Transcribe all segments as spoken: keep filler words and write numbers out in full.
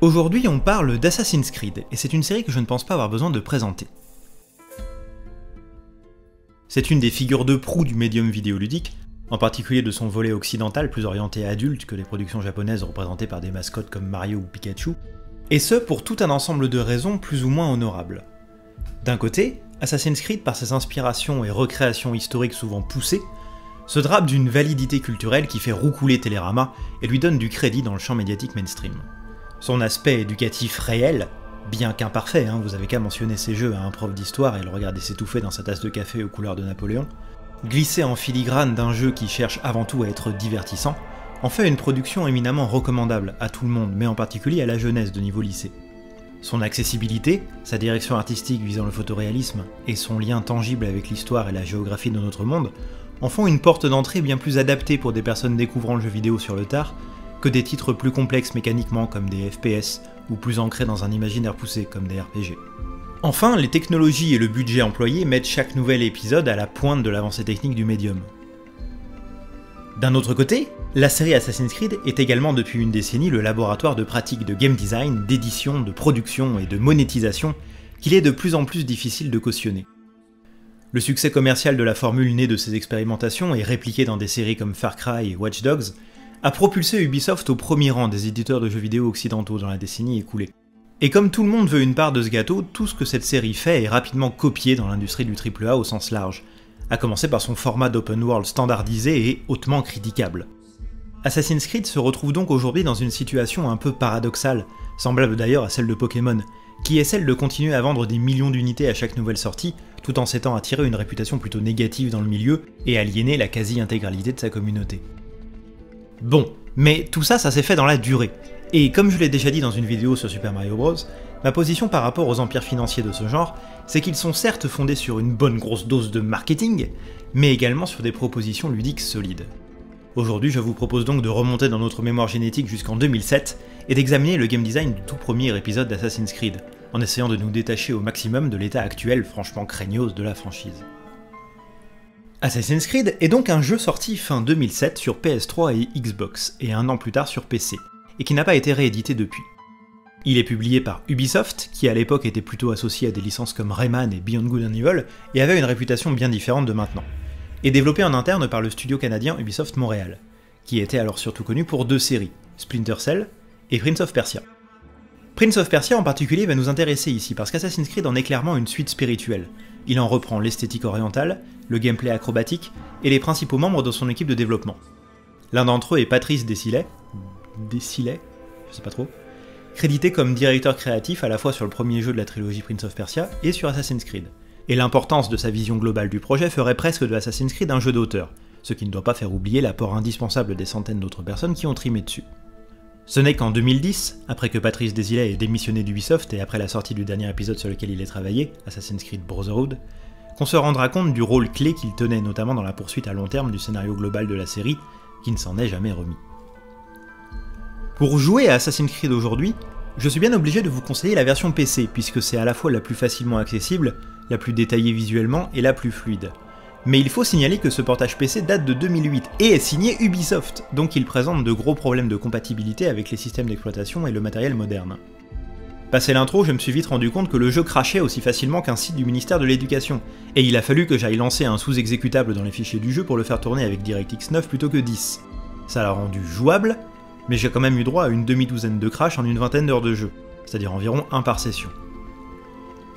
Aujourd'hui, on parle d'Assassin's Creed, et c'est une série que je ne pense pas avoir besoin de présenter. C'est une des figures de proue du médium vidéoludique, en particulier de son volet occidental plus orienté adulte que les productions japonaises représentées par des mascottes comme Mario ou Pikachu, et ce pour tout un ensemble de raisons plus ou moins honorables. D'un côté, Assassin's Creed, par ses inspirations et recréations historiques souvent poussées, se drape d'une validité culturelle qui fait roucouler Télérama et lui donne du crédit dans le champ médiatique mainstream. Son aspect éducatif réel, bien qu'imparfait, hein, vous avez qu'à mentionner ces jeux à un prof d'histoire et le regarder s'étouffer dans sa tasse de café aux couleurs de Napoléon, glissé en filigrane d'un jeu qui cherche avant tout à être divertissant, en fait une production éminemment recommandable à tout le monde, mais en particulier à la jeunesse de niveau lycée. Son accessibilité, sa direction artistique visant le photoréalisme, et son lien tangible avec l'histoire et la géographie de notre monde, en font une porte d'entrée bien plus adaptée pour des personnes découvrant le jeu vidéo sur le tard, que des titres plus complexes mécaniquement comme des F P S, ou plus ancrés dans un imaginaire poussé comme des R P G. Enfin, les technologies et le budget employés mettent chaque nouvel épisode à la pointe de l'avancée technique du médium. D'un autre côté, la série Assassin's Creed est également depuis une décennie le laboratoire de pratiques de game design, d'édition, de production et de monétisation qu'il est de plus en plus difficile de cautionner. Le succès commercial de la formule née de ces expérimentations et répliquée dans des séries comme Far Cry et Watch Dogs a propulsé Ubisoft au premier rang des éditeurs de jeux vidéo occidentaux dans la décennie écoulée. Et comme tout le monde veut une part de ce gâteau, tout ce que cette série fait est rapidement copié dans l'industrie du triple A au sens large, à commencer par son format d'open world standardisé et hautement critiquable. Assassin's Creed se retrouve donc aujourd'hui dans une situation un peu paradoxale, semblable d'ailleurs à celle de Pokémon, qui est celle de continuer à vendre des millions d'unités à chaque nouvelle sortie, tout en s'étant attiré une réputation plutôt négative dans le milieu et aliéner la quasi-intégralité de sa communauté. Bon, mais tout ça, ça s'est fait dans la durée, et comme je l'ai déjà dit dans une vidéo sur Super Mario Bros, ma position par rapport aux empires financiers de ce genre, c'est qu'ils sont certes fondés sur une bonne grosse dose de marketing, mais également sur des propositions ludiques solides. Aujourd'hui, je vous propose donc de remonter dans notre mémoire génétique jusqu'en deux mille sept, et d'examiner le game design du tout premier épisode d'Assassin's Creed, en essayant de nous détacher au maximum de l'état actuel franchement craignos de la franchise. Assassin's Creed est donc un jeu sorti fin deux mille sept sur P S trois et Xbox, et un an plus tard sur P C, et qui n'a pas été réédité depuis. Il est publié par Ubisoft, qui à l'époque était plutôt associé à des licences comme Rayman et Beyond Good and Evil, et avait une réputation bien différente de maintenant, et développé en interne par le studio canadien Ubisoft Montréal, qui était alors surtout connu pour deux séries, Splinter Cell et Prince of Persia. Prince of Persia en particulier va nous intéresser ici, parce qu'Assassin's Creed en est clairement une suite spirituelle. Il en reprend l'esthétique orientale, le gameplay acrobatique, et les principaux membres de son équipe de développement. L'un d'entre eux est Patrice Desilets, Desilets, je sais pas trop, crédité comme directeur créatif à la fois sur le premier jeu de la trilogie Prince of Persia et sur Assassin's Creed. Et l'importance de sa vision globale du projet ferait presque de Assassin's Creed un jeu d'auteur, ce qui ne doit pas faire oublier l'apport indispensable des centaines d'autres personnes qui ont trimé dessus. Ce n'est qu'en deux mille dix, après que Patrice Desilets ait démissionné d'Ubisoft et après la sortie du dernier épisode sur lequel il a travaillé, Assassin's Creed Brotherhood, qu'on se rendra compte du rôle clé qu'il tenait notamment dans la poursuite à long terme du scénario global de la série, qui ne s'en est jamais remis. Pour jouer à Assassin's Creed aujourd'hui, je suis bien obligé de vous conseiller la version P C, puisque c'est à la fois la plus facilement accessible, la plus détaillée visuellement et la plus fluide. Mais il faut signaler que ce portage P C date de deux mille huit et est signé Ubisoft, donc il présente de gros problèmes de compatibilité avec les systèmes d'exploitation et le matériel moderne. Passé l'intro, je me suis vite rendu compte que le jeu crachait aussi facilement qu'un site du ministère de l'éducation, et il a fallu que j'aille lancer un sous-exécutable dans les fichiers du jeu pour le faire tourner avec DirectX neuf plutôt que dix. Ça l'a rendu jouable, mais j'ai quand même eu droit à une demi-douzaine de crashs en une vingtaine d'heures de jeu, c'est-à-dire environ un par session.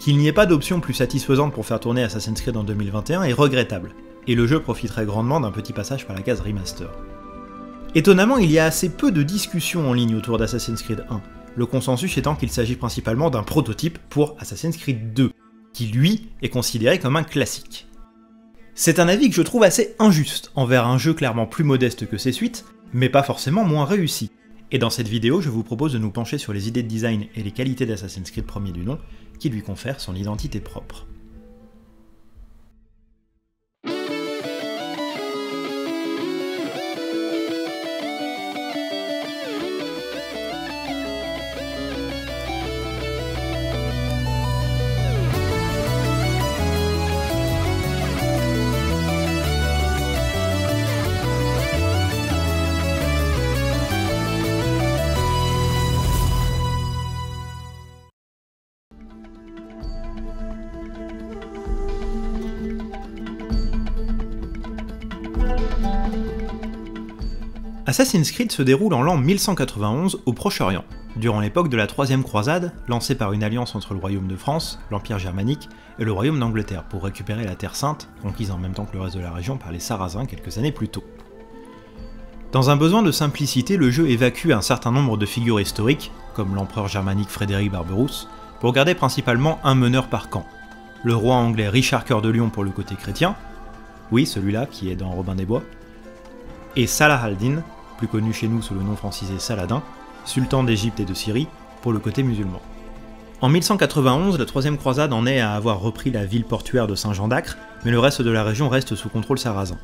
Qu'il n'y ait pas d'option plus satisfaisante pour faire tourner Assassin's Creed en deux mille vingt et un est regrettable, et le jeu profiterait grandement d'un petit passage par la case Remaster. Étonnamment, il y a assez peu de discussions en ligne autour d'Assassin's Creed un, le consensus étant qu'il s'agit principalement d'un prototype pour Assassin's Creed deux, qui lui est considéré comme un classique. C'est un avis que je trouve assez injuste envers un jeu clairement plus modeste que ses suites, mais pas forcément moins réussi. Et dans cette vidéo, je vous propose de nous pencher sur les idées de design et les qualités d'Assassin's Creed premier du nom, qui lui confère son identité propre. Assassin's Creed se déroule en l'an mille cent quatre-vingt-onze au Proche-Orient, durant l'époque de la Troisième Croisade, lancée par une alliance entre le royaume de France, l'Empire germanique, et le royaume d'Angleterre pour récupérer la Terre Sainte, conquise en même temps que le reste de la région par les Sarrasins quelques années plus tôt. Dans un besoin de simplicité, le jeu évacue un certain nombre de figures historiques, comme l'empereur germanique Frédéric Barberousse, pour garder principalement un meneur par camp, le roi anglais Richard Cœur de Lion pour le côté chrétien, oui celui-là qui est dans Robin des Bois, et Salah al-Din, plus connu chez nous sous le nom francisé Saladin, sultan d'Égypte et de Syrie, pour le côté musulman. En mille cent quatre-vingt-onze, la Troisième Croisade en est à avoir repris la ville portuaire de Saint-Jean-d'Acre, mais le reste de la région reste sous contrôle sarrasin.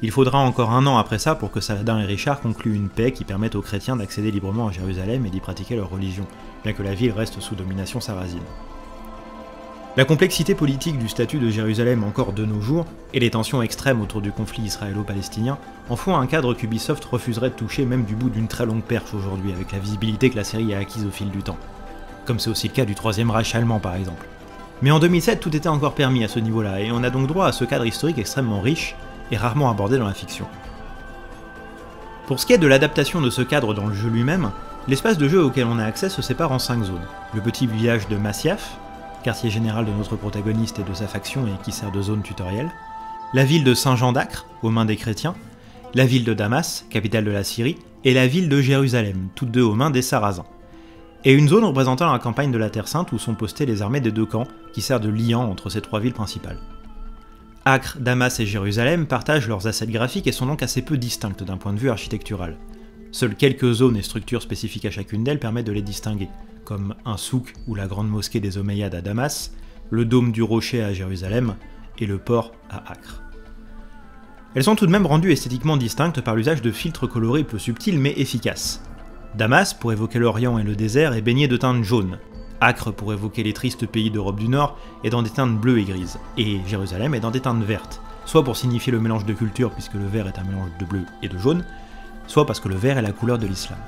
Il faudra encore un an après ça pour que Saladin et Richard concluent une paix qui permette aux chrétiens d'accéder librement à Jérusalem et d'y pratiquer leur religion, bien que la ville reste sous domination sarrasine. La complexité politique du statut de Jérusalem encore de nos jours, et les tensions extrêmes autour du conflit israélo-palestinien, en font un cadre qu'Ubisoft refuserait de toucher même du bout d'une très longue perche aujourd'hui, avec la visibilité que la série a acquise au fil du temps. Comme c'est aussi le cas du Troisième Reich allemand par exemple. Mais en deux mille sept, tout était encore permis à ce niveau-là, et on a donc droit à ce cadre historique extrêmement riche, et rarement abordé dans la fiction. Pour ce qui est de l'adaptation de ce cadre dans le jeu lui-même, l'espace de jeu auquel on a accès se sépare en cinq zones. Le petit village de Masyaf, quartier général de notre protagoniste et de sa faction et qui sert de zone tutorielle, la ville de Saint-Jean-d'Acre, aux mains des chrétiens, la ville de Damas, capitale de la Syrie, et la ville de Jérusalem, toutes deux aux mains des Sarrasins. Et une zone représentant la campagne de la Terre Sainte où sont postées les armées des deux camps, qui sert de liant entre ces trois villes principales. Acre, Damas et Jérusalem partagent leurs assets graphiques et sont donc assez peu distinctes d'un point de vue architectural. Seules quelques zones et structures spécifiques à chacune d'elles permettent de les distinguer, comme un souk ou la grande mosquée des Omeyyades à Damas, le dôme du Rocher à Jérusalem et le port à Acre. Elles sont tout de même rendues esthétiquement distinctes par l'usage de filtres colorés peu subtils mais efficaces. Damas, pour évoquer l'Orient et le désert, est baignée de teintes jaunes. Acre pour évoquer les tristes pays d'Europe du Nord est dans des teintes bleues et grises, et Jérusalem est dans des teintes vertes, soit pour signifier le mélange de cultures puisque le vert est un mélange de bleu et de jaune, soit parce que le vert est la couleur de l'islam.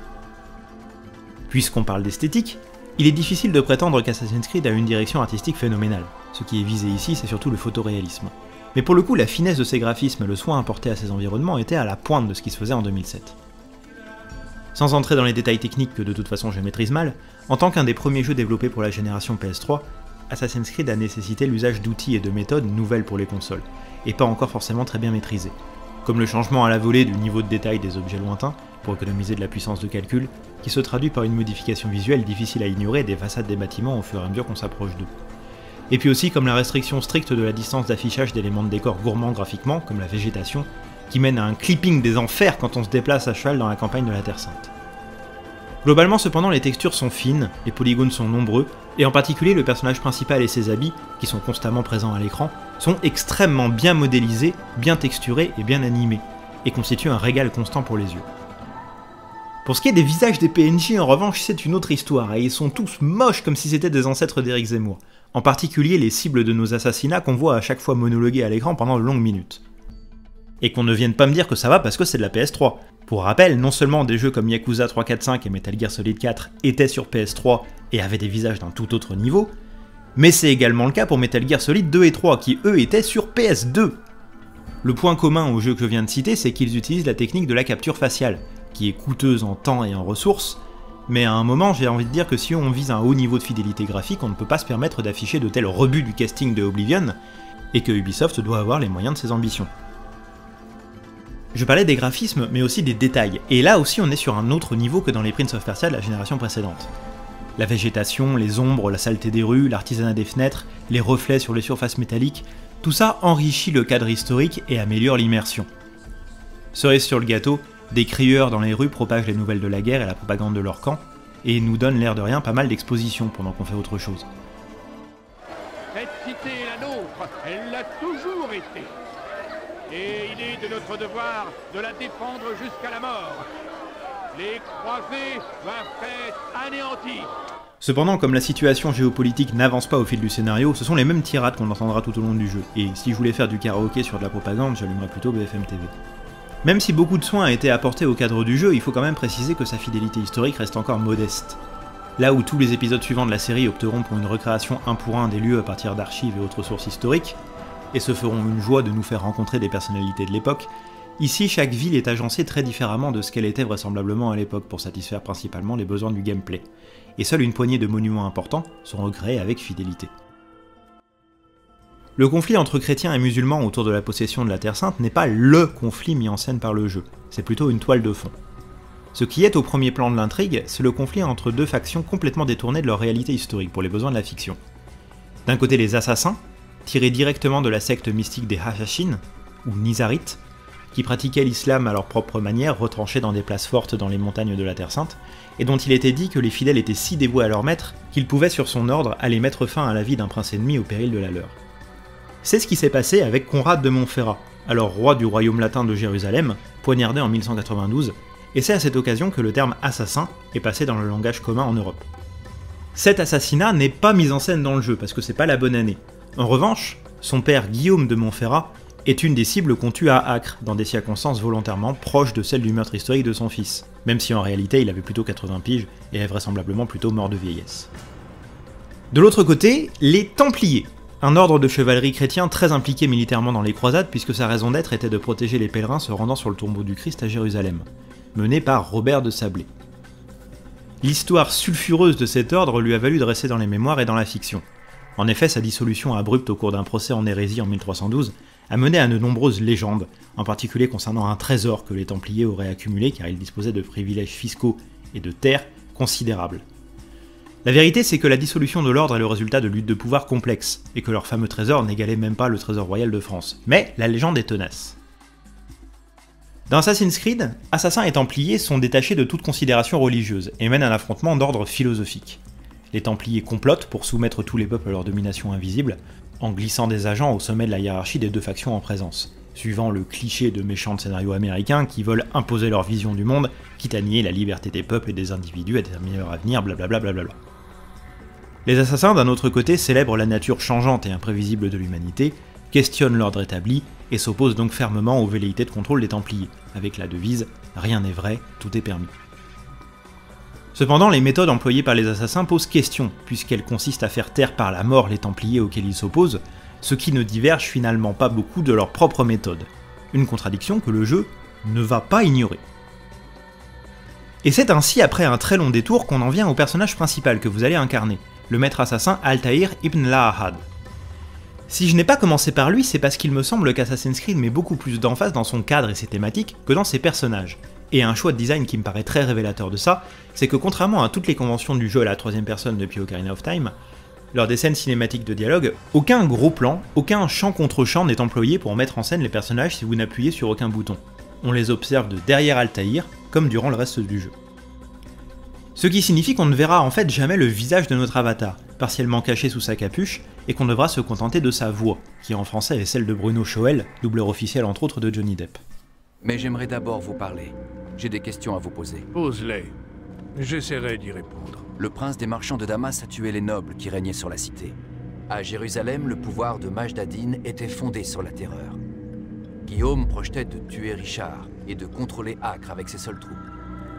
Puisqu'on parle d'esthétique, il est difficile de prétendre qu'Assassin's Creed a une direction artistique phénoménale, ce qui est visé ici c'est surtout le photoréalisme. Mais pour le coup la finesse de ses graphismes et le soin apporté à ses environnements étaient à la pointe de ce qui se faisait en deux mille sept. Sans entrer dans les détails techniques que de toute façon je maîtrise mal, en tant qu'un des premiers jeux développés pour la génération P S trois, Assassin's Creed a nécessité l'usage d'outils et de méthodes nouvelles pour les consoles, et pas encore forcément très bien maîtrisées, comme le changement à la volée du niveau de détail des objets lointains, pour économiser de la puissance de calcul, qui se traduit par une modification visuelle difficile à ignorer des façades des bâtiments au fur et à mesure qu'on s'approche d'eux. Et puis aussi comme la restriction stricte de la distance d'affichage d'éléments de décor gourmands graphiquement, comme la végétation, qui mène à un clipping des enfers quand on se déplace à cheval dans la campagne de la Terre Sainte. Globalement cependant les textures sont fines, les polygones sont nombreux, et en particulier le personnage principal et ses habits, qui sont constamment présents à l'écran, sont extrêmement bien modélisés, bien texturés et bien animés, et constituent un régal constant pour les yeux. Pour ce qui est des visages des P N J en revanche c'est une autre histoire, et ils sont tous moches comme si c'était des ancêtres d'Éric Zemmour, en particulier les cibles de nos assassinats qu'on voit à chaque fois monologuer à l'écran pendant de longues minutes. Et qu'on ne vienne pas me dire que ça va parce que c'est de la P S trois. Pour rappel, non seulement des jeux comme Yakuza trois, quatre, cinq et Metal Gear Solid quatre étaient sur P S trois et avaient des visages d'un tout autre niveau, mais c'est également le cas pour Metal Gear Solid deux et trois qui eux étaient sur P S deux. Le point commun aux jeux que je viens de citer, c'est qu'ils utilisent la technique de la capture faciale, qui est coûteuse en temps et en ressources, mais à un moment j'ai envie de dire que si on vise un haut niveau de fidélité graphique, on ne peut pas se permettre d'afficher de tels rebuts du casting de Oblivion, et que Ubisoft doit avoir les moyens de ses ambitions. Je parlais des graphismes, mais aussi des détails, et là aussi on est sur un autre niveau que dans les Prince of Persia de la génération précédente. La végétation, les ombres, la saleté des rues, l'artisanat des fenêtres, les reflets sur les surfaces métalliques, tout ça enrichit le cadre historique et améliore l'immersion. Cerise sur le gâteau, des crieurs dans les rues propagent les nouvelles de la guerre et la propagande de leur camp, et nous donnent l'air de rien pas mal d'expositions pendant qu'on fait autre chose. Cette cité est la nôtre, elle l'a toujours été. Et il est de notre devoir de la défendre jusqu'à la mort. Les croisés doivent être anéantis. Cependant, comme la situation géopolitique n'avance pas au fil du scénario, ce sont les mêmes tirades qu'on entendra tout au long du jeu. Et si je voulais faire du karaoké sur de la propagande, j'allumerais plutôt B F M T V. Même si beaucoup de soins a été apporté au cadre du jeu, il faut quand même préciser que sa fidélité historique reste encore modeste. Là où tous les épisodes suivants de la série opteront pour une recréation un pour un des lieux à partir d'archives et autres sources historiques, et se feront une joie de nous faire rencontrer des personnalités de l'époque, Ici, chaque ville est agencée très différemment de ce qu'elle était vraisemblablement à l'époque pour satisfaire principalement les besoins du gameplay, et seule une poignée de monuments importants sont recréés avec fidélité. Le conflit entre chrétiens et musulmans autour de la possession de la Terre Sainte n'est pas LE conflit mis en scène par le jeu, c'est plutôt une toile de fond. Ce qui est au premier plan de l'intrigue, c'est le conflit entre deux factions complètement détournées de leur réalité historique pour les besoins de la fiction. D'un côté les assassins, tirés directement de la secte mystique des Hashashin, ou Nizarites, qui pratiquaient l'islam à leur propre manière, retranchés dans des places fortes dans les montagnes de la Terre Sainte, et dont il était dit que les fidèles étaient si dévoués à leur maître qu'ils pouvaient sur son ordre aller mettre fin à la vie d'un prince ennemi au péril de la leur. C'est ce qui s'est passé avec Conrad de Montferrat, alors roi du royaume latin de Jérusalem, poignardé en mille cent quatre-vingt-douze, et c'est à cette occasion que le terme assassin est passé dans le langage commun en Europe. Cet assassinat n'est pas mis en scène dans le jeu parce que c'est pas la bonne année. En revanche, son père Guillaume de Montferrat est une des cibles qu'on tue à Acre, dans des circonstances volontairement proches de celles du meurtre historique de son fils, même si en réalité il avait plutôt quatre-vingts piges et est vraisemblablement plutôt mort de vieillesse. De l'autre côté, les Templiers, un ordre de chevalerie chrétien très impliqué militairement dans les croisades puisque sa raison d'être était de protéger les pèlerins se rendant sur le tombeau du Christ à Jérusalem, mené par Robert de Sablé. L'histoire sulfureuse de cet ordre lui a valu de rester dans les mémoires et dans la fiction. En effet, sa dissolution abrupte au cours d'un procès en hérésie en mille trois cent douze a mené à de nombreuses légendes, en particulier concernant un trésor que les Templiers auraient accumulé car ils disposaient de privilèges fiscaux et de terres considérables. La vérité, c'est que la dissolution de l'ordre est le résultat de luttes de pouvoir complexes, et que leur fameux trésor n'égalait même pas le trésor royal de France. Mais la légende est tenace. Dans Assassin's Creed, assassins et templiers sont détachés de toute considération religieuse, et mènent un affrontement d'ordre philosophique. Les Templiers complotent pour soumettre tous les peuples à leur domination invisible, en glissant des agents au sommet de la hiérarchie des deux factions en présence, suivant le cliché de méchants de scénarios américains qui veulent imposer leur vision du monde, quitte à nier la liberté des peuples et des individus à déterminer leur avenir, blablabla. Bla bla bla. Les assassins, d'un autre côté, célèbrent la nature changeante et imprévisible de l'humanité, questionnent l'ordre établi, et s'opposent donc fermement aux velléités de contrôle des Templiers, avec la devise « Rien n'est vrai, tout est permis ». Cependant, les méthodes employées par les assassins posent question, puisqu'elles consistent à faire taire par la mort les Templiers auxquels ils s'opposent, ce qui ne diverge finalement pas beaucoup de leur propre méthode. Une contradiction que le jeu ne va pas ignorer. Et c'est ainsi, après un très long détour, qu'on en vient au personnage principal que vous allez incarner, le maître assassin Altaïr Ibn Lahad. Si je n'ai pas commencé par lui, c'est parce qu'il me semble qu'Assassin's Creed met beaucoup plus d'emphase dans son cadre et ses thématiques que dans ses personnages. Et un choix de design qui me paraît très révélateur de ça, c'est que contrairement à toutes les conventions du jeu à la troisième personne depuis Ocarina of Time, lors des scènes cinématiques de dialogue, aucun gros plan, aucun champ contre champ n'est employé pour mettre en scène les personnages si vous n'appuyez sur aucun bouton. On les observe de derrière Altaïr, comme durant le reste du jeu. Ce qui signifie qu'on ne verra en fait jamais le visage de notre avatar, partiellement caché sous sa capuche, et qu'on devra se contenter de sa voix, qui en français est celle de Bruno Choël, doubleur officiel entre autres de Johnny Depp. Mais j'aimerais d'abord vous parler. J'ai des questions à vous poser. Pose-les. J'essaierai d'y répondre. Le prince des marchands de Damas a tué les nobles qui régnaient sur la cité. À Jérusalem, le pouvoir de Majd Adin était fondé sur la terreur. Guillaume projetait de tuer Richard et de contrôler Acre avec ses seules troupes.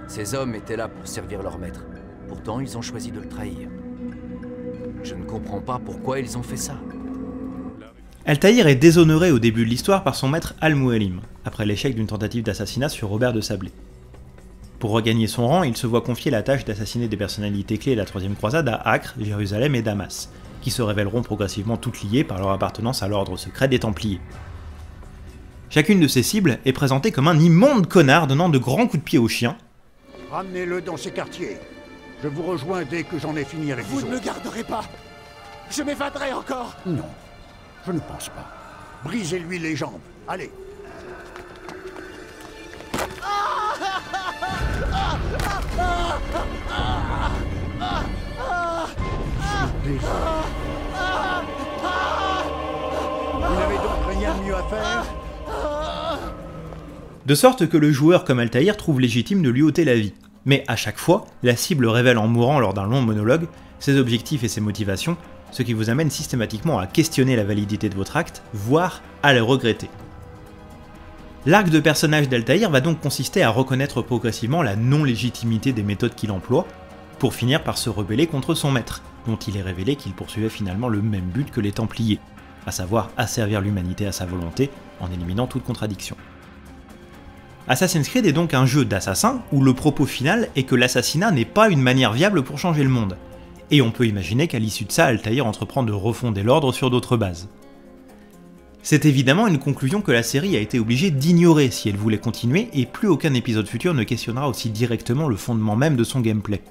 Ces hommes étaient là pour servir leur maître. Pourtant, ils ont choisi de le trahir. Je ne comprends pas pourquoi ils ont fait ça. Altaïr est déshonoré au début de l'histoire par son maître Al Mualim, après l'échec d'une tentative d'assassinat sur Robert de Sablé. Pour regagner son rang, il se voit confier la tâche d'assassiner des personnalités clés de la troisième croisade à Acre, Jérusalem et Damas, qui se révéleront progressivement toutes liées par leur appartenance à l'ordre secret des Templiers. Chacune de ces cibles est présentée comme un immonde connard donnant de grands coups de pied aux chiens. Ramenez-le dans ses quartiers. Je vous rejoins dès que j'en ai fini avec vous. Vous ne me garderez pas. Je m'évaderai encore. Non. Je ne pense pas. Brisez-lui les jambes. Allez. Vous n'avez donc rien de mieux à faire? De sorte que le joueur comme Altaïr trouve légitime de lui ôter la vie. Mais à chaque fois, la cible révèle en mourant lors d'un long monologue ses objectifs et ses motivations, ce qui vous amène systématiquement à questionner la validité de votre acte, voire à le regretter. L'arc de personnage d'Altaïr va donc consister à reconnaître progressivement la non-légitimité des méthodes qu'il emploie, pour finir par se rebeller contre son maître, dont il est révélé qu'il poursuivait finalement le même but que les Templiers, à savoir asservir l'humanité à sa volonté en éliminant toute contradiction. Assassin's Creed est donc un jeu d'assassins où le propos final est que l'assassinat n'est pas une manière viable pour changer le monde, et on peut imaginer qu'à l'issue de ça, Altaïr entreprend de refonder l'ordre sur d'autres bases. C'est évidemment une conclusion que la série a été obligée d'ignorer si elle voulait continuer, et plus aucun épisode futur ne questionnera aussi directement le fondement même de son gameplay.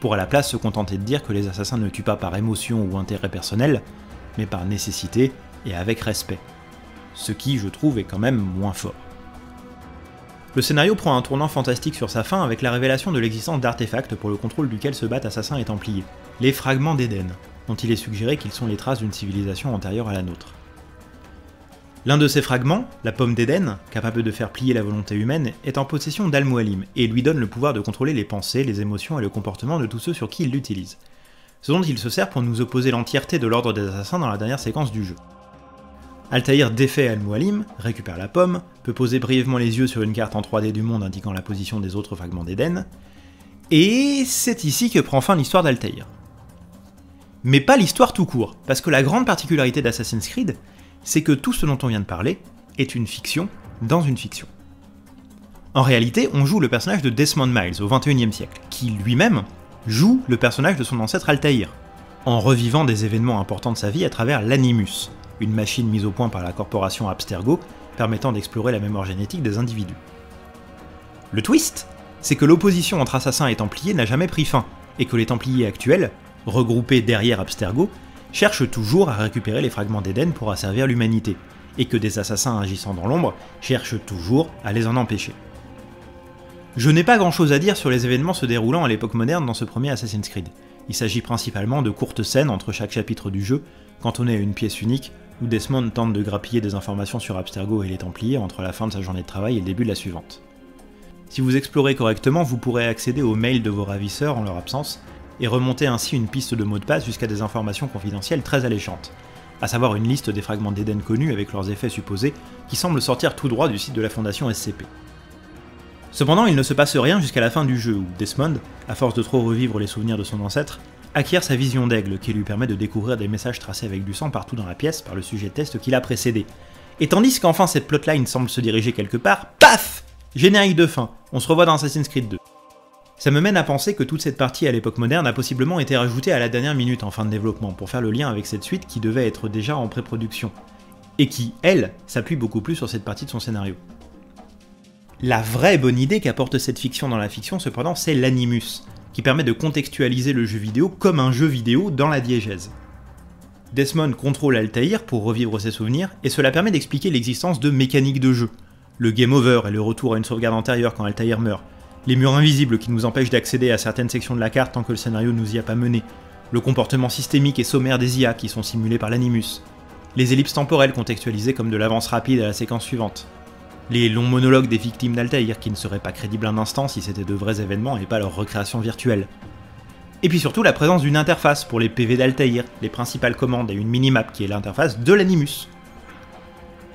Pour à la place se contenter de dire que les assassins ne tuent pas par émotion ou intérêt personnel, mais par nécessité et avec respect. Ce qui, je trouve, est quand même moins fort. Le scénario prend un tournant fantastique sur sa fin avec la révélation de l'existence d'artefacts pour le contrôle duquel se battent assassins et templiers, les fragments d'Éden, dont il est suggéré qu'ils sont les traces d'une civilisation antérieure à la nôtre. L'un de ces fragments, la pomme d'Éden, capable de faire plier la volonté humaine, est en possession d'Al Mualim et lui donne le pouvoir de contrôler les pensées, les émotions et le comportement de tous ceux sur qui il l'utilise, ce dont il se sert pour nous opposer l'entièreté de l'ordre des assassins dans la dernière séquence du jeu. Altaïr défait Al Mualim, récupère la pomme, peut poser brièvement les yeux sur une carte en trois D du monde indiquant la position des autres fragments d'Éden, et c'est ici que prend fin l'histoire d'Altaïr. Mais pas l'histoire tout court, parce que la grande particularité d'Assassin's Creed, c'est que tout ce dont on vient de parler est une fiction dans une fiction. En réalité, on joue le personnage de Desmond Miles au vingt et unième siècle, qui lui-même joue le personnage de son ancêtre Altaïr, en revivant des événements importants de sa vie à travers l'animus, une machine mise au point par la corporation Abstergo permettant d'explorer la mémoire génétique des individus. Le twist, c'est que l'opposition entre assassins et templiers n'a jamais pris fin, et que les templiers actuels, regroupés derrière Abstergo, cherchent toujours à récupérer les fragments d'Éden pour asservir l'humanité, et que des assassins agissant dans l'ombre cherchent toujours à les en empêcher. Je n'ai pas grand chose à dire sur les événements se déroulant à l'époque moderne dans ce premier Assassin's Creed. Il s'agit principalement de courtes scènes entre chaque chapitre du jeu, cantonnées à une pièce unique, où Desmond tente de grappiller des informations sur Abstergo et les Templiers entre la fin de sa journée de travail et le début de la suivante. Si vous explorez correctement, vous pourrez accéder aux mails de vos ravisseurs en leur absence, et remonter ainsi une piste de mots de passe jusqu'à des informations confidentielles très alléchantes, à savoir une liste des fragments d'Éden connus avec leurs effets supposés, qui semblent sortir tout droit du site de la Fondation S C P. Cependant, il ne se passe rien jusqu'à la fin du jeu, où Desmond, à force de trop revivre les souvenirs de son ancêtre, acquiert sa vision d'aigle qui lui permet de découvrir des messages tracés avec du sang partout dans la pièce par le sujet de test qui l'a précédé. Et tandis qu'enfin cette plotline semble se diriger quelque part, paf ! Générique de fin, on se revoit dans Assassin's Creed deux. Ça me mène à penser que toute cette partie à l'époque moderne a possiblement été rajoutée à la dernière minute en fin de développement pour faire le lien avec cette suite qui devait être déjà en pré-production, et qui, elle, s'appuie beaucoup plus sur cette partie de son scénario. La vraie bonne idée qu'apporte cette fiction dans la fiction cependant, c'est l'animus, qui permet de contextualiser le jeu vidéo comme un jeu vidéo dans la diégèse. Desmond contrôle Altaïr pour revivre ses souvenirs, et cela permet d'expliquer l'existence de mécaniques de jeu, le game over et le retour à une sauvegarde antérieure quand Altaïr meurt, les murs invisibles qui nous empêchent d'accéder à certaines sections de la carte tant que le scénario nous y a pas mené, le comportement systémique et sommaire des I A qui sont simulés par l'animus, les ellipses temporelles contextualisées comme de l'avance rapide à la séquence suivante, les longs monologues des victimes d'Altaïr qui ne seraient pas crédibles un instant si c'était de vrais événements et pas leur recréation virtuelle. Et puis surtout la présence d'une interface pour les P V d'Altaïr, les principales commandes et une minimap qui est l'interface de l'animus.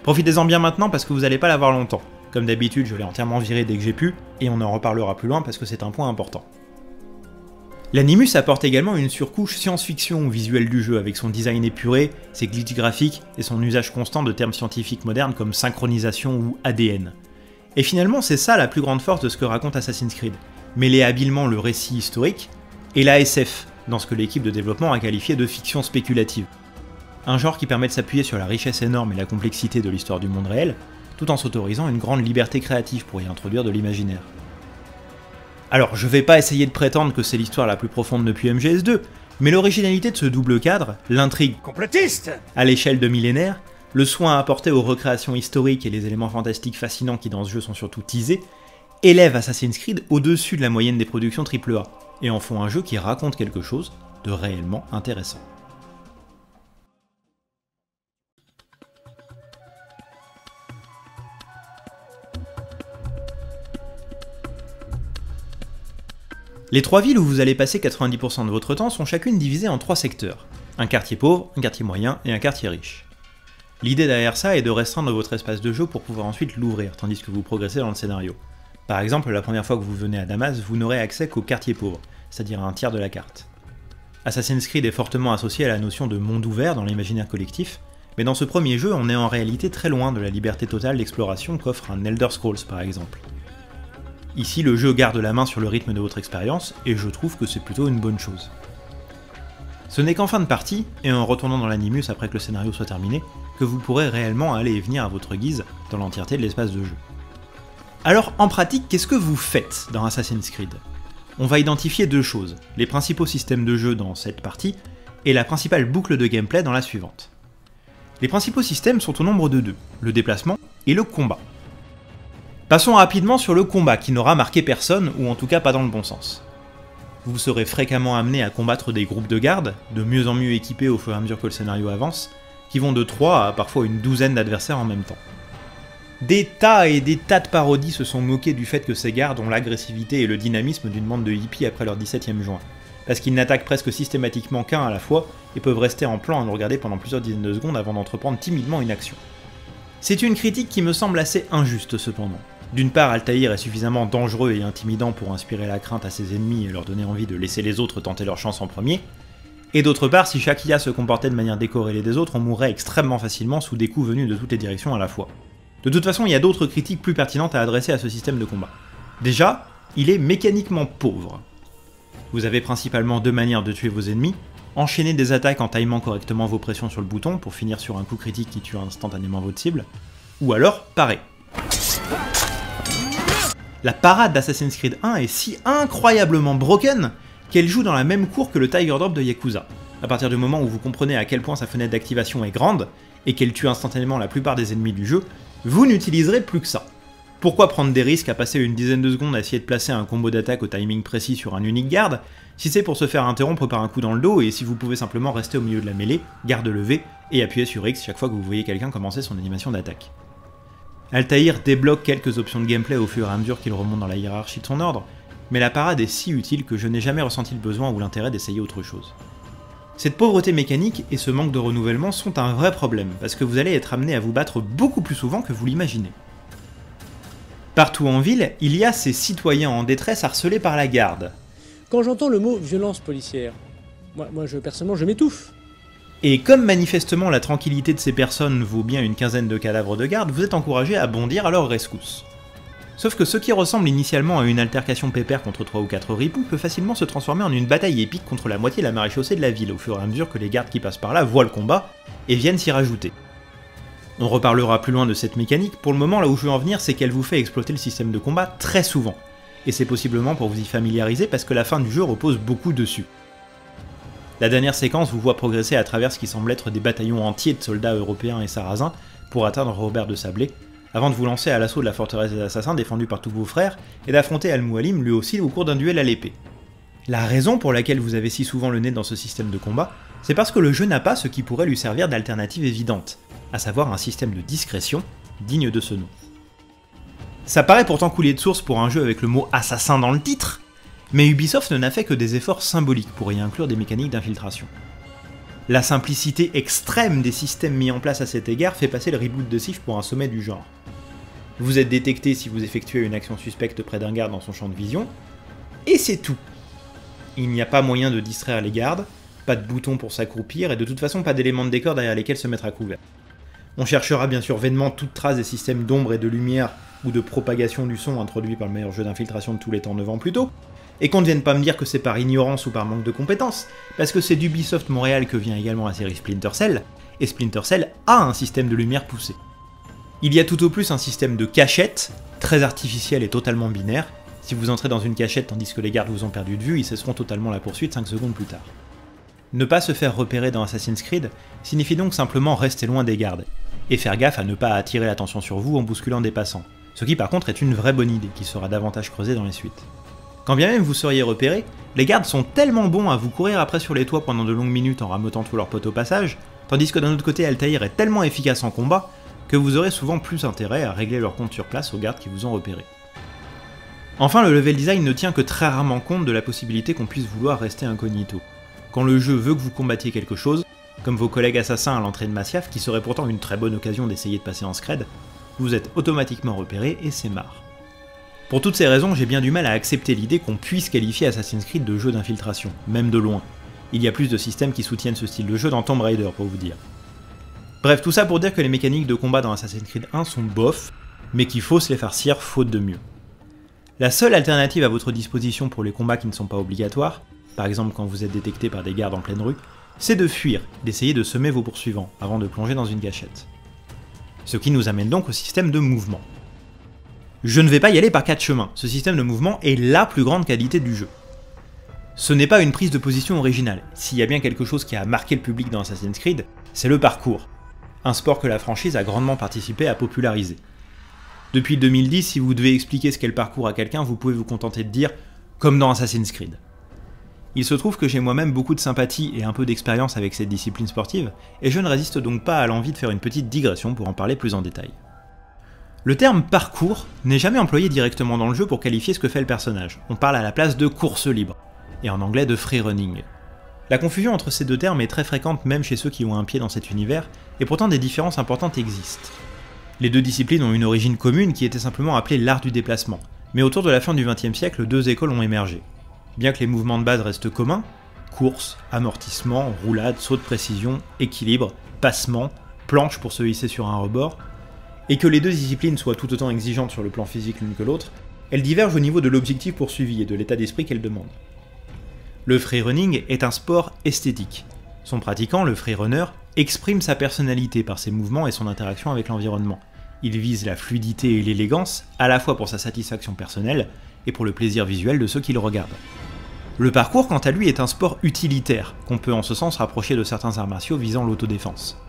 Profitez-en bien maintenant parce que vous n'allez pas l'avoir longtemps. Comme d'habitude, je l'ai entièrement viré dès que j'ai pu, et on en reparlera plus loin parce que c'est un point important. L'animus apporte également une surcouche science-fiction au visuel du jeu avec son design épuré, ses glitches graphiques et son usage constant de termes scientifiques modernes comme synchronisation ou A D N. Et finalement, c'est ça la plus grande force de ce que raconte Assassin's Creed, mêler habilement le récit historique et la S F, dans ce que l'équipe de développement a qualifié de fiction spéculative. Un genre qui permet de s'appuyer sur la richesse énorme et la complexité de l'histoire du monde réel, tout en s'autorisant une grande liberté créative pour y introduire de l'imaginaire. Alors, je vais pas essayer de prétendre que c'est l'histoire la plus profonde depuis M G S deux, mais l'originalité de ce double cadre, l'intrigue complotiste à l'échelle de millénaires, le soin apporté aux recréations historiques et les éléments fantastiques fascinants qui dans ce jeu sont surtout teasés, élèvent Assassin's Creed au-dessus de la moyenne des productions triple A, et en font un jeu qui raconte quelque chose de réellement intéressant. Les trois villes où vous allez passer quatre-vingt-dix pour cent de votre temps sont chacune divisées en trois secteurs, un quartier pauvre, un quartier moyen et un quartier riche. L'idée derrière ça est de restreindre votre espace de jeu pour pouvoir ensuite l'ouvrir tandis que vous progressez dans le scénario. Par exemple, la première fois que vous venez à Damas, vous n'aurez accès qu'au quartier pauvre, c'est-à-dire à un tiers de la carte. Assassin's Creed est fortement associé à la notion de monde ouvert dans l'imaginaire collectif, mais dans ce premier jeu, on est en réalité très loin de la liberté totale d'exploration qu'offre un Elder Scrolls par exemple. Ici, le jeu garde la main sur le rythme de votre expérience, et je trouve que c'est plutôt une bonne chose. Ce n'est qu'en fin de partie, et en retournant dans l'animus après que le scénario soit terminé, que vous pourrez réellement aller et venir à votre guise dans l'entièreté de l'espace de jeu. Alors en pratique, qu'est-ce que vous faites dans Assassin's Creed? On va identifier deux choses, les principaux systèmes de jeu dans cette partie, et la principale boucle de gameplay dans la suivante. Les principaux systèmes sont au nombre de deux, le déplacement et le combat. Passons rapidement sur le combat qui n'aura marqué personne, ou en tout cas pas dans le bon sens. Vous serez fréquemment amené à combattre des groupes de gardes, de mieux en mieux équipés au fur et à mesure que le scénario avance, qui vont de trois à parfois une douzaine d'adversaires en même temps. Des tas et des tas de parodies se sont moqués du fait que ces gardes ont l'agressivité et le dynamisme d'une bande de hippies après leur dix-septième juin, parce qu'ils n'attaquent presque systématiquement qu'un à la fois et peuvent rester en plan à nous regarder pendant plusieurs dizaines de secondes avant d'entreprendre timidement une action. C'est une critique qui me semble assez injuste cependant. D'une part, Altaïr est suffisamment dangereux et intimidant pour inspirer la crainte à ses ennemis et leur donner envie de laisser les autres tenter leur chance en premier, et d'autre part, si chaque I A se comportait de manière décorrélée des autres, on mourrait extrêmement facilement sous des coups venus de toutes les directions à la fois. De toute façon, il y a d'autres critiques plus pertinentes à adresser à ce système de combat. Déjà, il est mécaniquement pauvre. Vous avez principalement deux manières de tuer vos ennemis, enchaîner des attaques en timant correctement vos pressions sur le bouton pour finir sur un coup critique qui tue instantanément votre cible, ou alors parer. La parade d'Assassin's Creed un est si incroyablement broken qu'elle joue dans la même cour que le Tiger Drop de Yakuza. À partir du moment où vous comprenez à quel point sa fenêtre d'activation est grande, et qu'elle tue instantanément la plupart des ennemis du jeu, vous n'utiliserez plus que ça. Pourquoi prendre des risques à passer une dizaine de secondes à essayer de placer un combo d'attaque au timing précis sur un unique garde, si c'est pour se faire interrompre par un coup dans le dos et si vous pouvez simplement rester au milieu de la mêlée, garde levée, et appuyer sur X chaque fois que vous voyez quelqu'un commencer son animation d'attaque. Altaïr débloque quelques options de gameplay au fur et à mesure qu'il remonte dans la hiérarchie de son ordre, mais la parade est si utile que je n'ai jamais ressenti le besoin ou l'intérêt d'essayer autre chose. Cette pauvreté mécanique et ce manque de renouvellement sont un vrai problème, parce que vous allez être amené à vous battre beaucoup plus souvent que vous l'imaginez. Partout en ville, il y a ces citoyens en détresse harcelés par la garde. Quand j'entends le mot « violence policière », moi, moi je, personnellement je m'étouffe. Et comme manifestement la tranquillité de ces personnes vaut bien une quinzaine de cadavres de garde, vous êtes encouragé à bondir à leur rescousse. Sauf que ce qui ressemble initialement à une altercation pépère contre trois ou quatre ripoux peut facilement se transformer en une bataille épique contre la moitié de la maréchaussée de la ville au fur et à mesure que les gardes qui passent par là voient le combat et viennent s'y rajouter. On reparlera plus loin de cette mécanique, pour le moment là où je veux en venir c'est qu'elle vous fait exploiter le système de combat très souvent, et c'est possiblement pour vous y familiariser parce que la fin du jeu repose beaucoup dessus. La dernière séquence vous voit progresser à travers ce qui semble être des bataillons entiers de soldats européens et sarrasins pour atteindre Robert de Sablé, avant de vous lancer à l'assaut de la forteresse des assassins défendue par tous vos frères et d'affronter Al Mualim lui aussi au cours d'un duel à l'épée. La raison pour laquelle vous avez si souvent le nez dans ce système de combat, c'est parce que le jeu n'a pas ce qui pourrait lui servir d'alternative évidente, à savoir un système de discrétion digne de ce nom. Ça paraît pourtant coulé de source pour un jeu avec le mot « assassin » dans le titre, mais Ubisoft n'a fait que des efforts symboliques pour y inclure des mécaniques d'infiltration. La simplicité extrême des systèmes mis en place à cet égard fait passer le reboot de Sif pour un sommet du genre. Vous êtes détecté si vous effectuez une action suspecte près d'un garde dans son champ de vision, et c'est tout. Il n'y a pas moyen de distraire les gardes, pas de bouton pour s'accroupir, et de toute façon pas d'éléments de décor derrière lesquels se mettre à couvert. On cherchera bien sûr vainement toute trace des systèmes d'ombre et de lumière ou de propagation du son introduits par le meilleur jeu d'infiltration de tous les temps neuf ans plus tôt, et qu'on ne vienne pas me dire que c'est par ignorance ou par manque de compétences, parce que c'est d'Ubisoft Montréal que vient également la série Splinter Cell, et Splinter Cell a un système de lumière poussé. Il y a tout au plus un système de cachette, très artificiel et totalement binaire. Si vous entrez dans une cachette tandis que les gardes vous ont perdu de vue, ils cesseront totalement la poursuite cinq secondes plus tard. Ne pas se faire repérer dans Assassin's Creed signifie donc simplement rester loin des gardes, et faire gaffe à ne pas attirer l'attention sur vous en bousculant des passants, ce qui par contre est une vraie bonne idée qui sera davantage creusée dans les suites. Quand bien même vous seriez repéré, les gardes sont tellement bons à vous courir après sur les toits pendant de longues minutes en rameutant tous leurs potes au passage, tandis que d'un autre côté Altaïr est tellement efficace en combat que vous aurez souvent plus intérêt à régler leur compte sur place aux gardes qui vous ont repéré. Enfin, le level design ne tient que très rarement compte de la possibilité qu'on puisse vouloir rester incognito. Quand le jeu veut que vous combattiez quelque chose, comme vos collègues assassins à l'entrée de Masyaf, qui serait pourtant une très bonne occasion d'essayer de passer en scred, vous êtes automatiquement repéré et c'est marre. Pour toutes ces raisons, j'ai bien du mal à accepter l'idée qu'on puisse qualifier Assassin's Creed de jeu d'infiltration, même de loin. Il y a plus de systèmes qui soutiennent ce style de jeu dans Tomb Raider, pour vous dire. Bref, tout ça pour dire que les mécaniques de combat dans Assassin's Creed un sont bof, mais qu'il faut se les farcir faute de mieux. La seule alternative à votre disposition pour les combats qui ne sont pas obligatoires, par exemple quand vous êtes détecté par des gardes en pleine rue, c'est de fuir, d'essayer de semer vos poursuivants avant de plonger dans une gâchette. Ce qui nous amène donc au système de mouvement. Je ne vais pas y aller par quatre chemins, ce système de mouvement est la plus grande qualité du jeu. Ce n'est pas une prise de position originale, s'il y a bien quelque chose qui a marqué le public dans Assassin's Creed, c'est le parcours, un sport que la franchise a grandement participé à populariser. Depuis deux mille dix, si vous devez expliquer ce qu'est le parcours à quelqu'un, vous pouvez vous contenter de dire « comme dans Assassin's Creed ». Il se trouve que j'ai moi-même beaucoup de sympathie et un peu d'expérience avec cette discipline sportive, et je ne résiste donc pas à l'envie de faire une petite digression pour en parler plus en détail. Le terme « parcours » n'est jamais employé directement dans le jeu pour qualifier ce que fait le personnage, on parle à la place de « course libre ». Et en anglais de free running. La confusion entre ces deux termes est très fréquente même chez ceux qui ont un pied dans cet univers, et pourtant des différences importantes existent. Les deux disciplines ont une origine commune qui était simplement appelée l'art du déplacement, mais autour de la fin du vingtième siècle, deux écoles ont émergé. Bien que les mouvements de base restent communs, course, amortissement, roulade, saut de précision, équilibre, passement, planche pour se hisser sur un rebord, et que les deux disciplines soient tout autant exigeantes sur le plan physique l'une que l'autre, elles divergent au niveau de l'objectif poursuivi et de l'état d'esprit qu'elles demandent. Le freerunning est un sport esthétique. Son pratiquant, le freerunner, exprime sa personnalité par ses mouvements et son interaction avec l'environnement. Il vise la fluidité et l'élégance, à la fois pour sa satisfaction personnelle et pour le plaisir visuel de ceux qui le regardent. Le parcours, quant à lui, est un sport utilitaire, qu'on peut en ce sens rapprocher de certains arts martiaux visant l'autodéfense.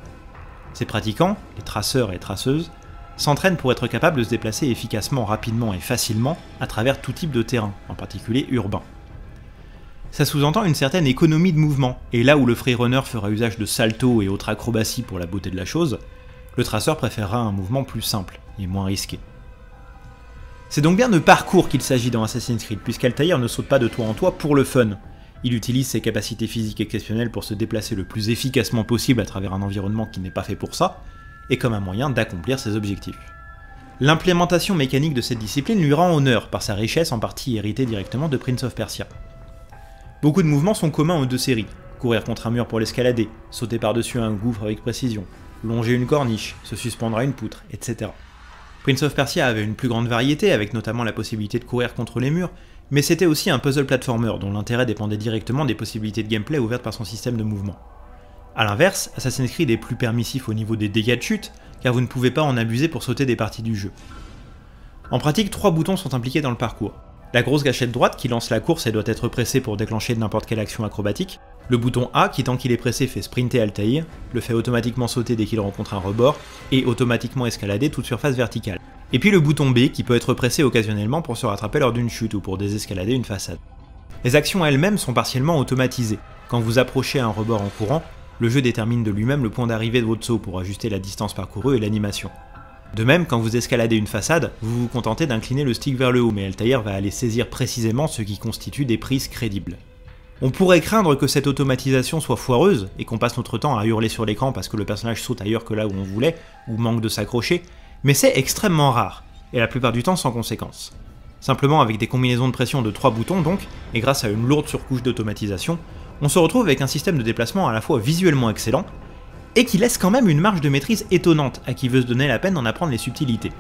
Ses pratiquants, les traceurs et traceuses, s'entraînent pour être capables de se déplacer efficacement, rapidement et facilement à travers tout type de terrain, en particulier urbain. Ça sous-entend une certaine économie de mouvement, et là où le freerunner fera usage de saltos et autres acrobaties pour la beauté de la chose, le traceur préférera un mouvement plus simple et moins risqué. C'est donc bien de parcours qu'il s'agit dans Assassin's Creed, puisqu'Altaïr ne saute pas de toit en toit pour le fun. Il utilise ses capacités physiques exceptionnelles pour se déplacer le plus efficacement possible à travers un environnement qui n'est pas fait pour ça, et comme un moyen d'accomplir ses objectifs. L'implémentation mécanique de cette discipline lui rend honneur par sa richesse en partie héritée directement de Prince of Persia. Beaucoup de mouvements sont communs aux deux séries, courir contre un mur pour l'escalader, sauter par-dessus un gouffre avec précision, longer une corniche, se suspendre à une poutre, et cetera. Prince of Persia avait une plus grande variété, avec notamment la possibilité de courir contre les murs, mais c'était aussi un puzzle platformer dont l'intérêt dépendait directement des possibilités de gameplay ouvertes par son système de mouvement. A l'inverse, Assassin's Creed est plus permissif au niveau des dégâts de chute, car vous ne pouvez pas en abuser pour sauter des parties du jeu. En pratique, trois boutons sont impliqués dans le parcours. La grosse gâchette droite qui lance la course et doit être pressée pour déclencher n'importe quelle action acrobatique, le bouton A qui tant qu'il est pressé fait sprinter Altaïr, le fait automatiquement sauter dès qu'il rencontre un rebord, et automatiquement escalader toute surface verticale. Et puis le bouton B qui peut être pressé occasionnellement pour se rattraper lors d'une chute ou pour désescalader une façade. Les actions elles-mêmes sont partiellement automatisées. Quand vous approchez un rebord en courant, le jeu détermine de lui-même le point d'arrivée de votre saut pour ajuster la distance parcourue et l'animation. De même, quand vous escaladez une façade, vous vous contentez d'incliner le stick vers le haut, mais Altaïr va aller saisir précisément ce qui constitue des prises crédibles. On pourrait craindre que cette automatisation soit foireuse, et qu'on passe notre temps à hurler sur l'écran parce que le personnage saute ailleurs que là où on voulait, ou manque de s'accrocher, mais c'est extrêmement rare, et la plupart du temps sans conséquence. Simplement avec des combinaisons de pression de trois boutons donc, et grâce à une lourde surcouche d'automatisation, on se retrouve avec un système de déplacement à la fois visuellement excellent, et qui laisse quand même une marge de maîtrise étonnante à qui veut se donner la peine d'en apprendre les subtilités.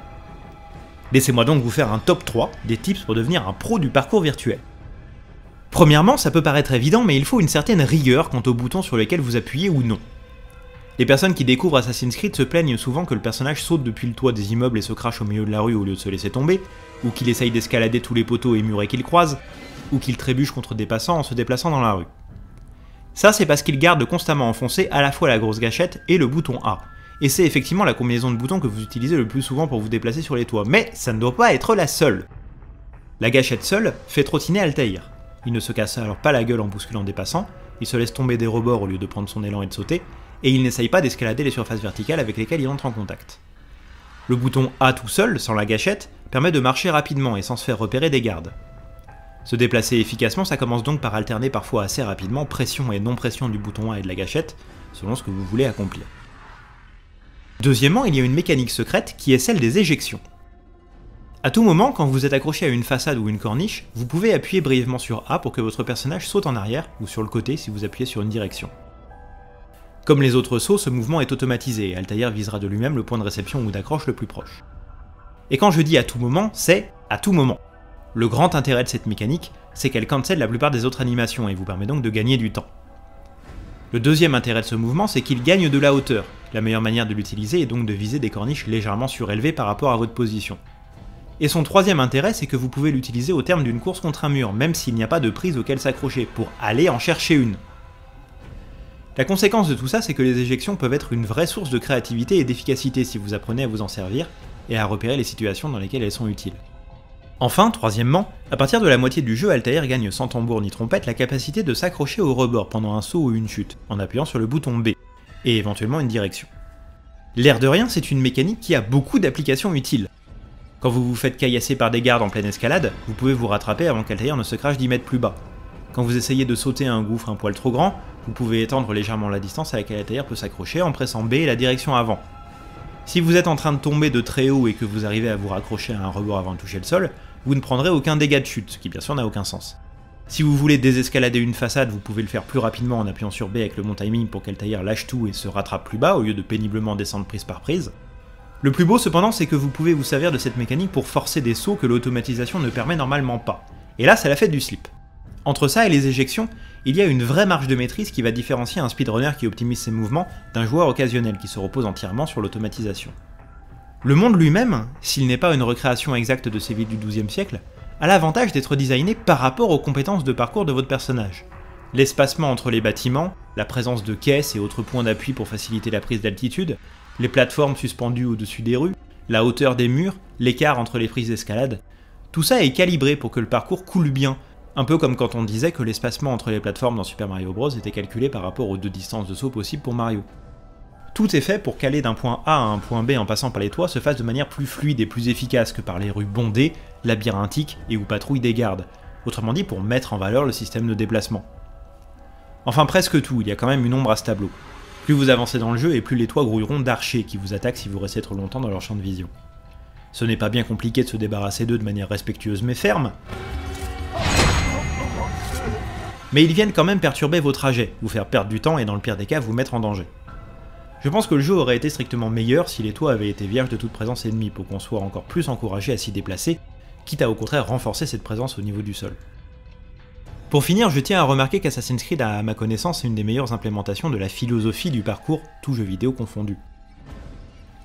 Laissez-moi donc vous faire un top trois des tips pour devenir un pro du parcours virtuel. Premièrement, ça peut paraître évident, mais il faut une certaine rigueur quant aux boutons sur lesquels vous appuyez ou non. Les personnes qui découvrent Assassin's Creed se plaignent souvent que le personnage saute depuis le toit des immeubles et se crache au milieu de la rue au lieu de se laisser tomber, ou qu'il essaye d'escalader tous les poteaux et murets qu'il croise, ou qu'il trébuche contre des passants en se déplaçant dans la rue. Ça, c'est parce qu'il garde constamment enfoncé à la fois la grosse gâchette et le bouton A, et c'est effectivement la combinaison de boutons que vous utilisez le plus souvent pour vous déplacer sur les toits, mais ça ne doit pas être la seule. La gâchette seule fait trottiner Altaïr. Il ne se casse alors pas la gueule en bousculant des passants, il se laisse tomber des rebords au lieu de prendre son élan et de sauter, et il n'essaye pas d'escalader les surfaces verticales avec lesquelles il entre en contact. Le bouton A tout seul, sans la gâchette, permet de marcher rapidement et sans se faire repérer des gardes. Se déplacer efficacement, ça commence donc par alterner parfois assez rapidement pression et non-pression du bouton A et de la gâchette, selon ce que vous voulez accomplir. Deuxièmement, il y a une mécanique secrète qui est celle des éjections. A tout moment, quand vous êtes accroché à une façade ou une corniche, vous pouvez appuyer brièvement sur A pour que votre personnage saute en arrière, ou sur le côté si vous appuyez sur une direction. Comme les autres sauts, ce mouvement est automatisé, et Altaïr visera de lui-même le point de réception ou d'accroche le plus proche. Et quand je dis à tout moment, c'est à tout moment. Le grand intérêt de cette mécanique, c'est qu'elle cancelle la plupart des autres animations et vous permet donc de gagner du temps. Le deuxième intérêt de ce mouvement, c'est qu'il gagne de la hauteur. La meilleure manière de l'utiliser est donc de viser des corniches légèrement surélevées par rapport à votre position. Et son troisième intérêt, c'est que vous pouvez l'utiliser au terme d'une course contre un mur, même s'il n'y a pas de prise auquel s'accrocher, pour aller en chercher une. La conséquence de tout ça, c'est que les éjections peuvent être une vraie source de créativité et d'efficacité si vous apprenez à vous en servir et à repérer les situations dans lesquelles elles sont utiles. Enfin, troisièmement, à partir de la moitié du jeu, Altaïr gagne sans tambour ni trompette la capacité de s'accrocher au rebord pendant un saut ou une chute, en appuyant sur le bouton B, et éventuellement une direction. L'air de rien, c'est une mécanique qui a beaucoup d'applications utiles. Quand vous vous faites caillasser par des gardes en pleine escalade, vous pouvez vous rattraper avant qu'Altaïr ne se crache dix mètres plus bas. Quand vous essayez de sauter à un gouffre un poil trop grand, vous pouvez étendre légèrement la distance à laquelle Altaïr peut s'accrocher en pressant B et la direction avant. Si vous êtes en train de tomber de très haut et que vous arrivez à vous raccrocher à un rebord avant de toucher le sol, vous ne prendrez aucun dégât de chute, ce qui bien sûr n'a aucun sens. Si vous voulez désescalader une façade, vous pouvez le faire plus rapidement en appuyant sur B avec le bon timing pour qu'Altaïr lâche tout et se rattrape plus bas au lieu de péniblement descendre prise par prise. Le plus beau cependant, c'est que vous pouvez vous servir de cette mécanique pour forcer des sauts que l'automatisation ne permet normalement pas. Et là, c'est la fête du slip. Entre ça et les éjections, il y a une vraie marge de maîtrise qui va différencier un speedrunner qui optimise ses mouvements d'un joueur occasionnel qui se repose entièrement sur l'automatisation. Le monde lui-même, s'il n'est pas une recréation exacte de ces villes du douzième siècle, a l'avantage d'être designé par rapport aux compétences de parcours de votre personnage. L'espacement entre les bâtiments, la présence de caisses et autres points d'appui pour faciliter la prise d'altitude, les plateformes suspendues au-dessus des rues, la hauteur des murs, l'écart entre les prises d'escalade, tout ça est calibré pour que le parcours coule bien, un peu comme quand on disait que l'espacement entre les plateformes dans Super Mario Bros était calculé par rapport aux deux distances de saut possibles pour Mario. Tout est fait pour qu'aller d'un point A à un point B en passant par les toits se fasse de manière plus fluide et plus efficace que par les rues bondées, labyrinthiques et où patrouillent des gardes, autrement dit pour mettre en valeur le système de déplacement. Enfin presque tout, il y a quand même une ombre à ce tableau. Plus vous avancez dans le jeu et plus les toits grouilleront d'archers qui vous attaquent si vous restez trop longtemps dans leur champ de vision. Ce n'est pas bien compliqué de se débarrasser d'eux de manière respectueuse mais ferme, mais ils viennent quand même perturber vos trajets, vous faire perdre du temps et dans le pire des cas vous mettre en danger. Je pense que le jeu aurait été strictement meilleur si les toits avaient été vierges de toute présence ennemie pour qu'on soit encore plus encouragé à s'y déplacer, quitte à au contraire renforcer cette présence au niveau du sol. Pour finir, je tiens à remarquer qu'Assassin's Creed a à ma connaissance une des meilleures implémentations de la philosophie du parcours, tout jeu vidéo confondu.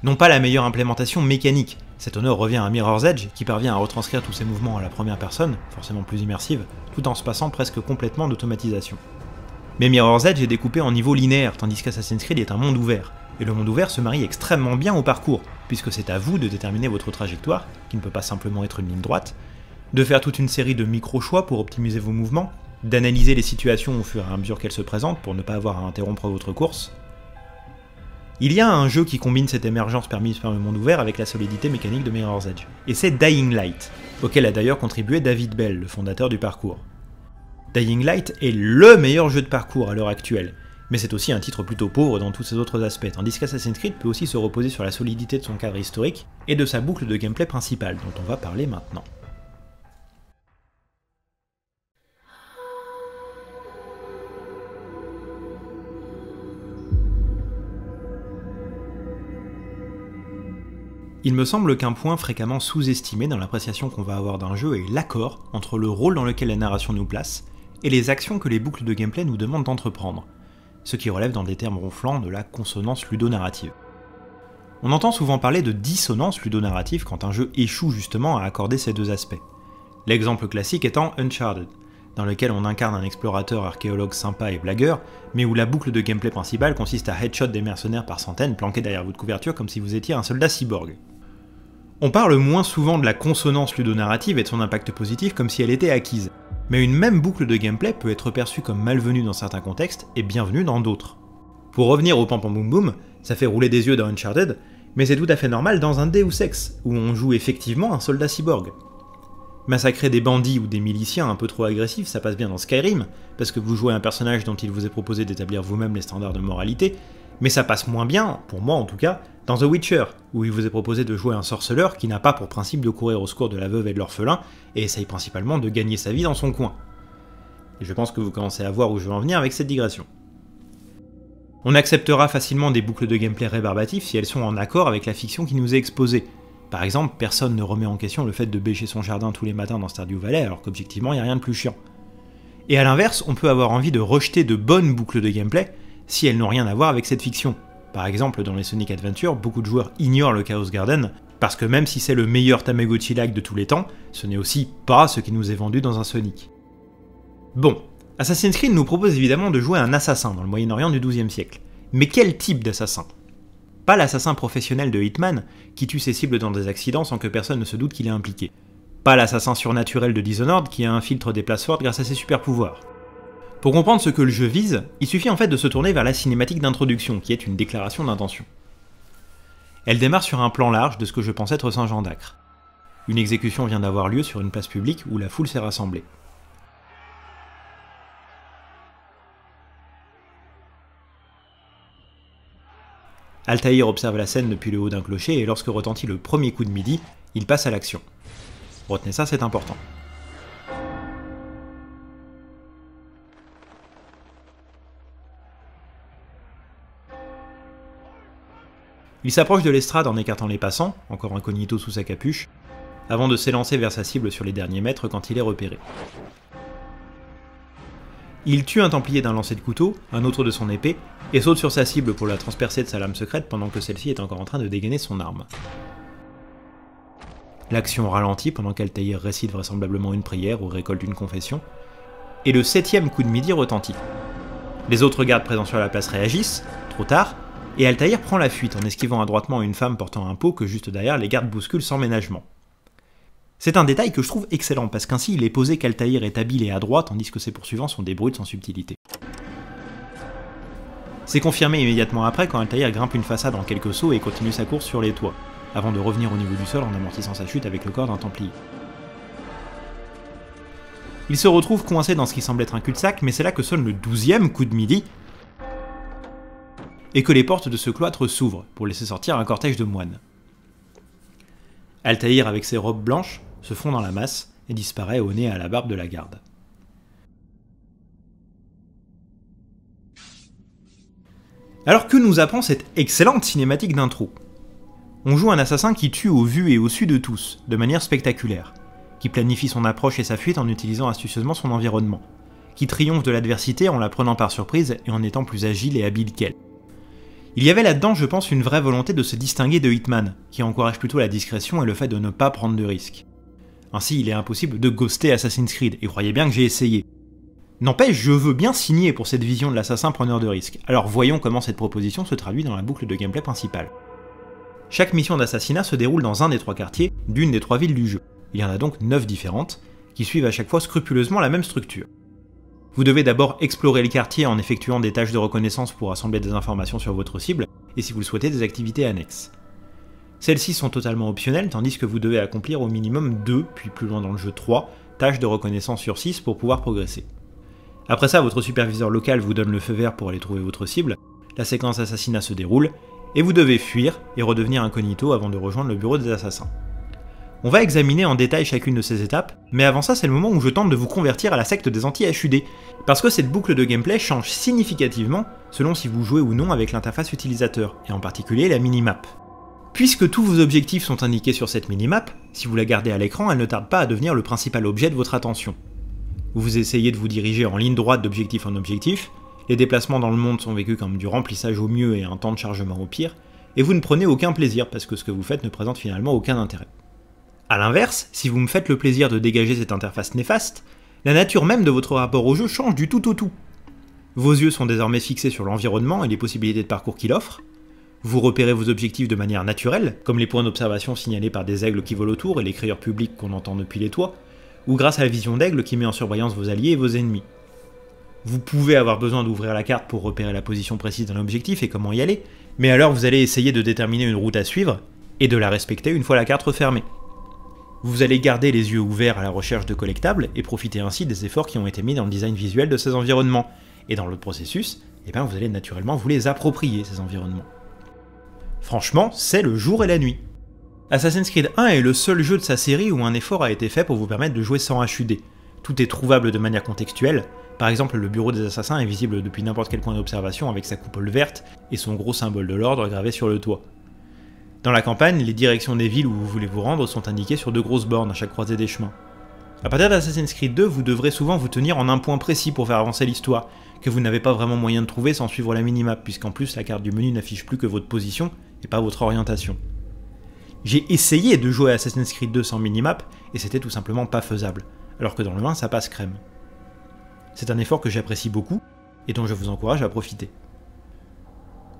Non pas la meilleure implémentation mécanique, cet honneur revient à Mirror's Edge qui parvient à retranscrire tous ses mouvements à la première personne, forcément plus immersive, tout en se passant presque complètement d'automatisation. Mais Mirror's Edge est découpé en niveaux linéaires, tandis qu'Assassin's Creed est un monde ouvert, et le monde ouvert se marie extrêmement bien au parcours, puisque c'est à vous de déterminer votre trajectoire, qui ne peut pas simplement être une ligne droite, de faire toute une série de micro-choix pour optimiser vos mouvements, d'analyser les situations au fur et à mesure qu'elles se présentent pour ne pas avoir à interrompre votre course. Il y a un jeu qui combine cette émergence permise par le monde ouvert avec la solidité mécanique de Mirror's Edge, et c'est Dying Light, auquel a d'ailleurs contribué David Bell, le fondateur du parcours. Dying Light est LE meilleur jeu de parcours à l'heure actuelle, mais c'est aussi un titre plutôt pauvre dans tous ses autres aspects, tandis qu'Assassin's Creed peut aussi se reposer sur la solidité de son cadre historique et de sa boucle de gameplay principale, dont on va parler maintenant. Il me semble qu'un point fréquemment sous-estimé dans l'appréciation qu'on va avoir d'un jeu est l'accord entre le rôle dans lequel la narration nous place et les actions que les boucles de gameplay nous demandent d'entreprendre, ce qui relève dans des termes ronflants de la consonance ludonarrative. On entend souvent parler de dissonance ludonarrative quand un jeu échoue justement à accorder ces deux aspects, l'exemple classique étant Uncharted, dans lequel on incarne un explorateur archéologue sympa et blagueur, mais où la boucle de gameplay principale consiste à headshot des mercenaires par centaines planqués derrière votre couverture comme si vous étiez un soldat cyborg. On parle moins souvent de la consonance ludonarrative et de son impact positif comme si elle était acquise, mais une même boucle de gameplay peut être perçue comme malvenue dans certains contextes et bienvenue dans d'autres. Pour revenir au pam pam boum boum, ça fait rouler des yeux dans Uncharted, mais c'est tout à fait normal dans un Deus Ex, où on joue effectivement un soldat cyborg. Massacrer des bandits ou des miliciens un peu trop agressifs, ça passe bien dans Skyrim, parce que vous jouez un personnage dont il vous est proposé d'établir vous-même les standards de moralité, mais ça passe moins bien, pour moi en tout cas, dans The Witcher, où il vous est proposé de jouer un sorceleur qui n'a pas pour principe de courir au secours de la veuve et de l'orphelin, et essaye principalement de gagner sa vie dans son coin. Et je pense que vous commencez à voir où je veux en venir avec cette digression. On acceptera facilement des boucles de gameplay rébarbatives si elles sont en accord avec la fiction qui nous est exposée. Par exemple, personne ne remet en question le fait de bêcher son jardin tous les matins dans Stardew Valley alors qu'objectivement il n'y a rien de plus chiant. Et à l'inverse, on peut avoir envie de rejeter de bonnes boucles de gameplay si elles n'ont rien à voir avec cette fiction. Par exemple, dans les Sonic Adventure, beaucoup de joueurs ignorent le Chaos Garden, parce que même si c'est le meilleur Tamagotchi lag de tous les temps, ce n'est aussi pas ce qui nous est vendu dans un Sonic. Bon, Assassin's Creed nous propose évidemment de jouer un assassin dans le Moyen-Orient du douzième siècle. Mais quel type d'assassin? Pas l'assassin professionnel de Hitman, qui tue ses cibles dans des accidents sans que personne ne se doute qu'il est impliqué. Pas l'assassin surnaturel de Dishonored qui infiltre des places fortes grâce à ses super pouvoirs. Pour comprendre ce que le jeu vise, il suffit en fait de se tourner vers la cinématique d'introduction, qui est une déclaration d'intention. Elle démarre sur un plan large de ce que je pense être Saint-Jean-d'Acre. Une exécution vient d'avoir lieu sur une place publique où la foule s'est rassemblée. Altaïr observe la scène depuis le haut d'un clocher et lorsque retentit le premier coup de midi, il passe à l'action. Retenez ça, c'est important. Il s'approche de l'estrade en écartant les passants, encore incognito sous sa capuche, avant de s'élancer vers sa cible sur les derniers mètres quand il est repéré. Il tue un templier d'un lancer de couteau, un autre de son épée, et saute sur sa cible pour la transpercer de sa lame secrète pendant que celle-ci est encore en train de dégainer son arme. L'action ralentit pendant qu'Altaïr récite vraisemblablement une prière ou récolte une confession, et le septième coup de midi retentit. Les autres gardes présents sur la place réagissent, trop tard, et Altaïr prend la fuite en esquivant adroitement une femme portant un pot que juste derrière les gardes bousculent sans ménagement. C'est un détail que je trouve excellent parce qu'ainsi il est posé qu'Altaïr est habile et adroit tandis que ses poursuivants sont des brutes sans subtilité. C'est confirmé immédiatement après quand Altaïr grimpe une façade en quelques sauts et continue sa course sur les toits, avant de revenir au niveau du sol en amortissant sa chute avec le corps d'un templier. Il se retrouve coincé dans ce qui semble être un cul-de-sac, mais c'est là que sonne le douzième coup de midi, et que les portes de ce cloître s'ouvrent pour laisser sortir un cortège de moines. Altaïr, avec ses robes blanches, se fond dans la masse et disparaît au nez à la barbe de la garde. Alors que nous apprend cette excellente cinématique d'intro? On joue un assassin qui tue au vu et au su de tous, de manière spectaculaire, qui planifie son approche et sa fuite en utilisant astucieusement son environnement, qui triomphe de l'adversité en la prenant par surprise et en étant plus agile et habile qu'elle. Il y avait là-dedans, je pense, une vraie volonté de se distinguer de Hitman, qui encourage plutôt la discrétion et le fait de ne pas prendre de risques. Ainsi, il est impossible de ghoster Assassin's Creed, et croyez bien que j'ai essayé. N'empêche, je veux bien signer pour cette vision de l'assassin preneur de risques, alors voyons comment cette proposition se traduit dans la boucle de gameplay principale. Chaque mission d'assassinat se déroule dans un des trois quartiers d'une des trois villes du jeu, il y en a donc neuf différentes, qui suivent à chaque fois scrupuleusement la même structure. Vous devez d'abord explorer le quartier en effectuant des tâches de reconnaissance pour rassembler des informations sur votre cible, et si vous le souhaitez, des activités annexes. Celles-ci sont totalement optionnelles, tandis que vous devez accomplir au minimum deux, puis plus loin dans le jeu trois, tâches de reconnaissance sur six pour pouvoir progresser. Après ça, votre superviseur local vous donne le feu vert pour aller trouver votre cible, la séquence assassinat se déroule, et vous devez fuir et redevenir incognito avant de rejoindre le bureau des assassins. On va examiner en détail chacune de ces étapes, mais avant ça c'est le moment où je tente de vous convertir à la secte des anti-H U D, parce que cette boucle de gameplay change significativement selon si vous jouez ou non avec l'interface utilisateur, et en particulier la minimap. Puisque tous vos objectifs sont indiqués sur cette minimap, si vous la gardez à l'écran, elle ne tarde pas à devenir le principal objet de votre attention. Vous essayez de vous diriger en ligne droite d'objectif en objectif, les déplacements dans le monde sont vécus comme du remplissage au mieux et un temps de chargement au pire, et vous ne prenez aucun plaisir parce que ce que vous faites ne présente finalement aucun intérêt. A l'inverse, si vous me faites le plaisir de dégager cette interface néfaste, la nature même de votre rapport au jeu change du tout au tout. Vos yeux sont désormais fixés sur l'environnement et les possibilités de parcours qu'il offre, vous repérez vos objectifs de manière naturelle, comme les points d'observation signalés par des aigles qui volent autour et les crieurs publics qu'on entend depuis les toits, ou grâce à la vision d'aigle qui met en surveillance vos alliés et vos ennemis. Vous pouvez avoir besoin d'ouvrir la carte pour repérer la position précise d'un objectif et comment y aller, mais alors vous allez essayer de déterminer une route à suivre et de la respecter une fois la carte refermée. Vous allez garder les yeux ouverts à la recherche de collectables et profiter ainsi des efforts qui ont été mis dans le design visuel de ces environnements. Et dans le processus, eh ben vous allez naturellement vous les approprier, ces environnements. Franchement, c'est le jour et la nuit. Assassin's Creed un est le seul jeu de sa série où un effort a été fait pour vous permettre de jouer sans H U D. Tout est trouvable de manière contextuelle, Par exemple, le bureau des assassins est visible depuis n'importe quel point d'observation avec sa coupole verte et son gros symbole de l'ordre gravé sur le toit. Dans la campagne, les directions des villes où vous voulez vous rendre sont indiquées sur deux grosses bornes à chaque croisée des chemins. A partir d'Assassin's Creed deux, vous devrez souvent vous tenir en un point précis pour faire avancer l'histoire, que vous n'avez pas vraiment moyen de trouver sans suivre la minimap, puisqu'en plus la carte du menu n'affiche plus que votre position et pas votre orientation. J'ai essayé de jouer à Assassin's Creed deux sans minimap, et c'était tout simplement pas faisable, alors que dans le un ça passe crème. C'est un effort que j'apprécie beaucoup, et dont je vous encourage à profiter.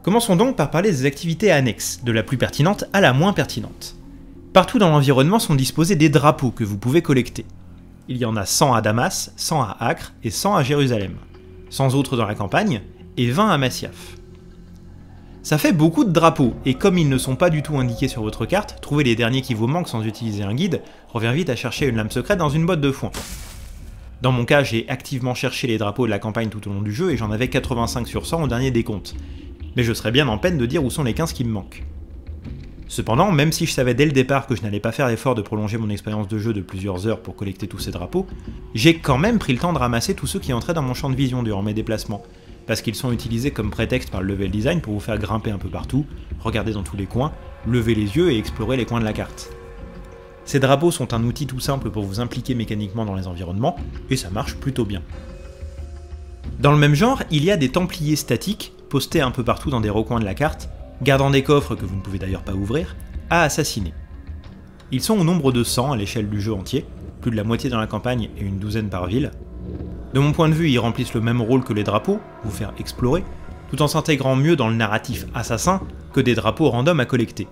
Commençons donc par parler des activités annexes, de la plus pertinente à la moins pertinente. Partout dans l'environnement sont disposés des drapeaux que vous pouvez collecter. Il y en a cent à Damas, cent à Acre et cent à Jérusalem, cent autres dans la campagne et vingt à Masyaf. Ça fait beaucoup de drapeaux, et comme ils ne sont pas du tout indiqués sur votre carte, trouver les derniers qui vous manquent sans utiliser un guide revient vite à chercher une lame secrète dans une botte de foin. Dans mon cas, j'ai activement cherché les drapeaux de la campagne tout au long du jeu et j'en avais quatre-vingt-cinq sur cent au dernier décompte, mais je serais bien en peine de dire où sont les quinze qui me manquent. Cependant, même si je savais dès le départ que je n'allais pas faire l'effort de prolonger mon expérience de jeu de plusieurs heures pour collecter tous ces drapeaux, j'ai quand même pris le temps de ramasser tous ceux qui entraient dans mon champ de vision durant mes déplacements, parce qu'ils sont utilisés comme prétexte par le level design pour vous faire grimper un peu partout, regarder dans tous les coins, lever les yeux et explorer les coins de la carte. Ces drapeaux sont un outil tout simple pour vous impliquer mécaniquement dans les environnements, et ça marche plutôt bien. Dans le même genre, il y a des templiers statiques, postés un peu partout dans des recoins de la carte, gardant des coffres que vous ne pouvez d'ailleurs pas ouvrir, à assassiner. Ils sont au nombre de cent à l'échelle du jeu entier, plus de la moitié dans la campagne et une douzaine par ville. De mon point de vue, ils remplissent le même rôle que les drapeaux, vous faire explorer, tout en s'intégrant mieux dans le narratif assassin que des drapeaux random à collecter.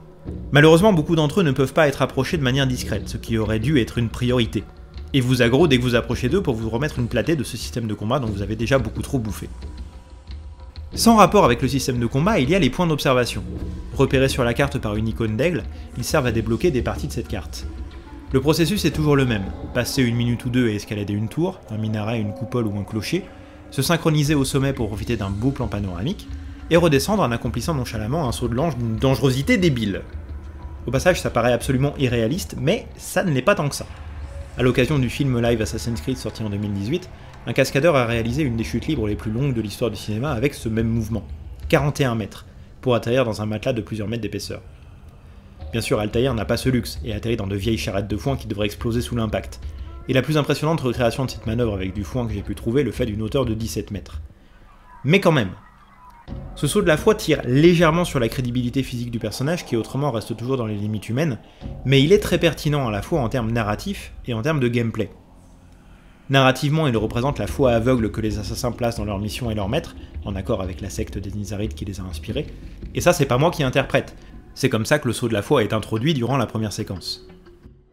Malheureusement, beaucoup d'entre eux ne peuvent pas être approchés de manière discrète, ce qui aurait dû être une priorité, et vous aggro dès que vous approchez d'eux pour vous remettre une platée de ce système de combat dont vous avez déjà beaucoup trop bouffé. Sans rapport avec le système de combat, il y a les points d'observation. Repérés sur la carte par une icône d'aigle, ils servent à débloquer des parties de cette carte. Le processus est toujours le même, passer une minute ou deux et escalader une tour, un minaret, une coupole ou un clocher, se synchroniser au sommet pour profiter d'un beau plan panoramique, et redescendre en accomplissant nonchalamment un saut de l'ange d'une dangerosité débile. Au passage, ça paraît absolument irréaliste, mais ça ne l'est pas tant que ça. A l'occasion du film live Assassin's Creed sorti en deux mille dix-huit, un cascadeur a réalisé une des chutes libres les plus longues de l'histoire du cinéma avec ce même mouvement, quarante et un mètres, pour atterrir dans un matelas de plusieurs mètres d'épaisseur. Bien sûr, Altaïr n'a pas ce luxe et atterrit dans de vieilles charrettes de foin qui devraient exploser sous l'impact, et la plus impressionnante recréation de cette manœuvre avec du foin que j'ai pu trouver le fait d'une hauteur de dix-sept mètres. Mais quand même, ce saut de la foi tire légèrement sur la crédibilité physique du personnage qui autrement reste toujours dans les limites humaines, mais il est très pertinent à la fois en termes narratifs et en termes de gameplay. Narrativement, il représente la foi aveugle que les assassins placent dans leur mission et leur maître, en accord avec la secte des Nizarites qui les a inspirés, et ça c'est pas moi qui interprète, c'est comme ça que le saut de la foi est introduit durant la première séquence.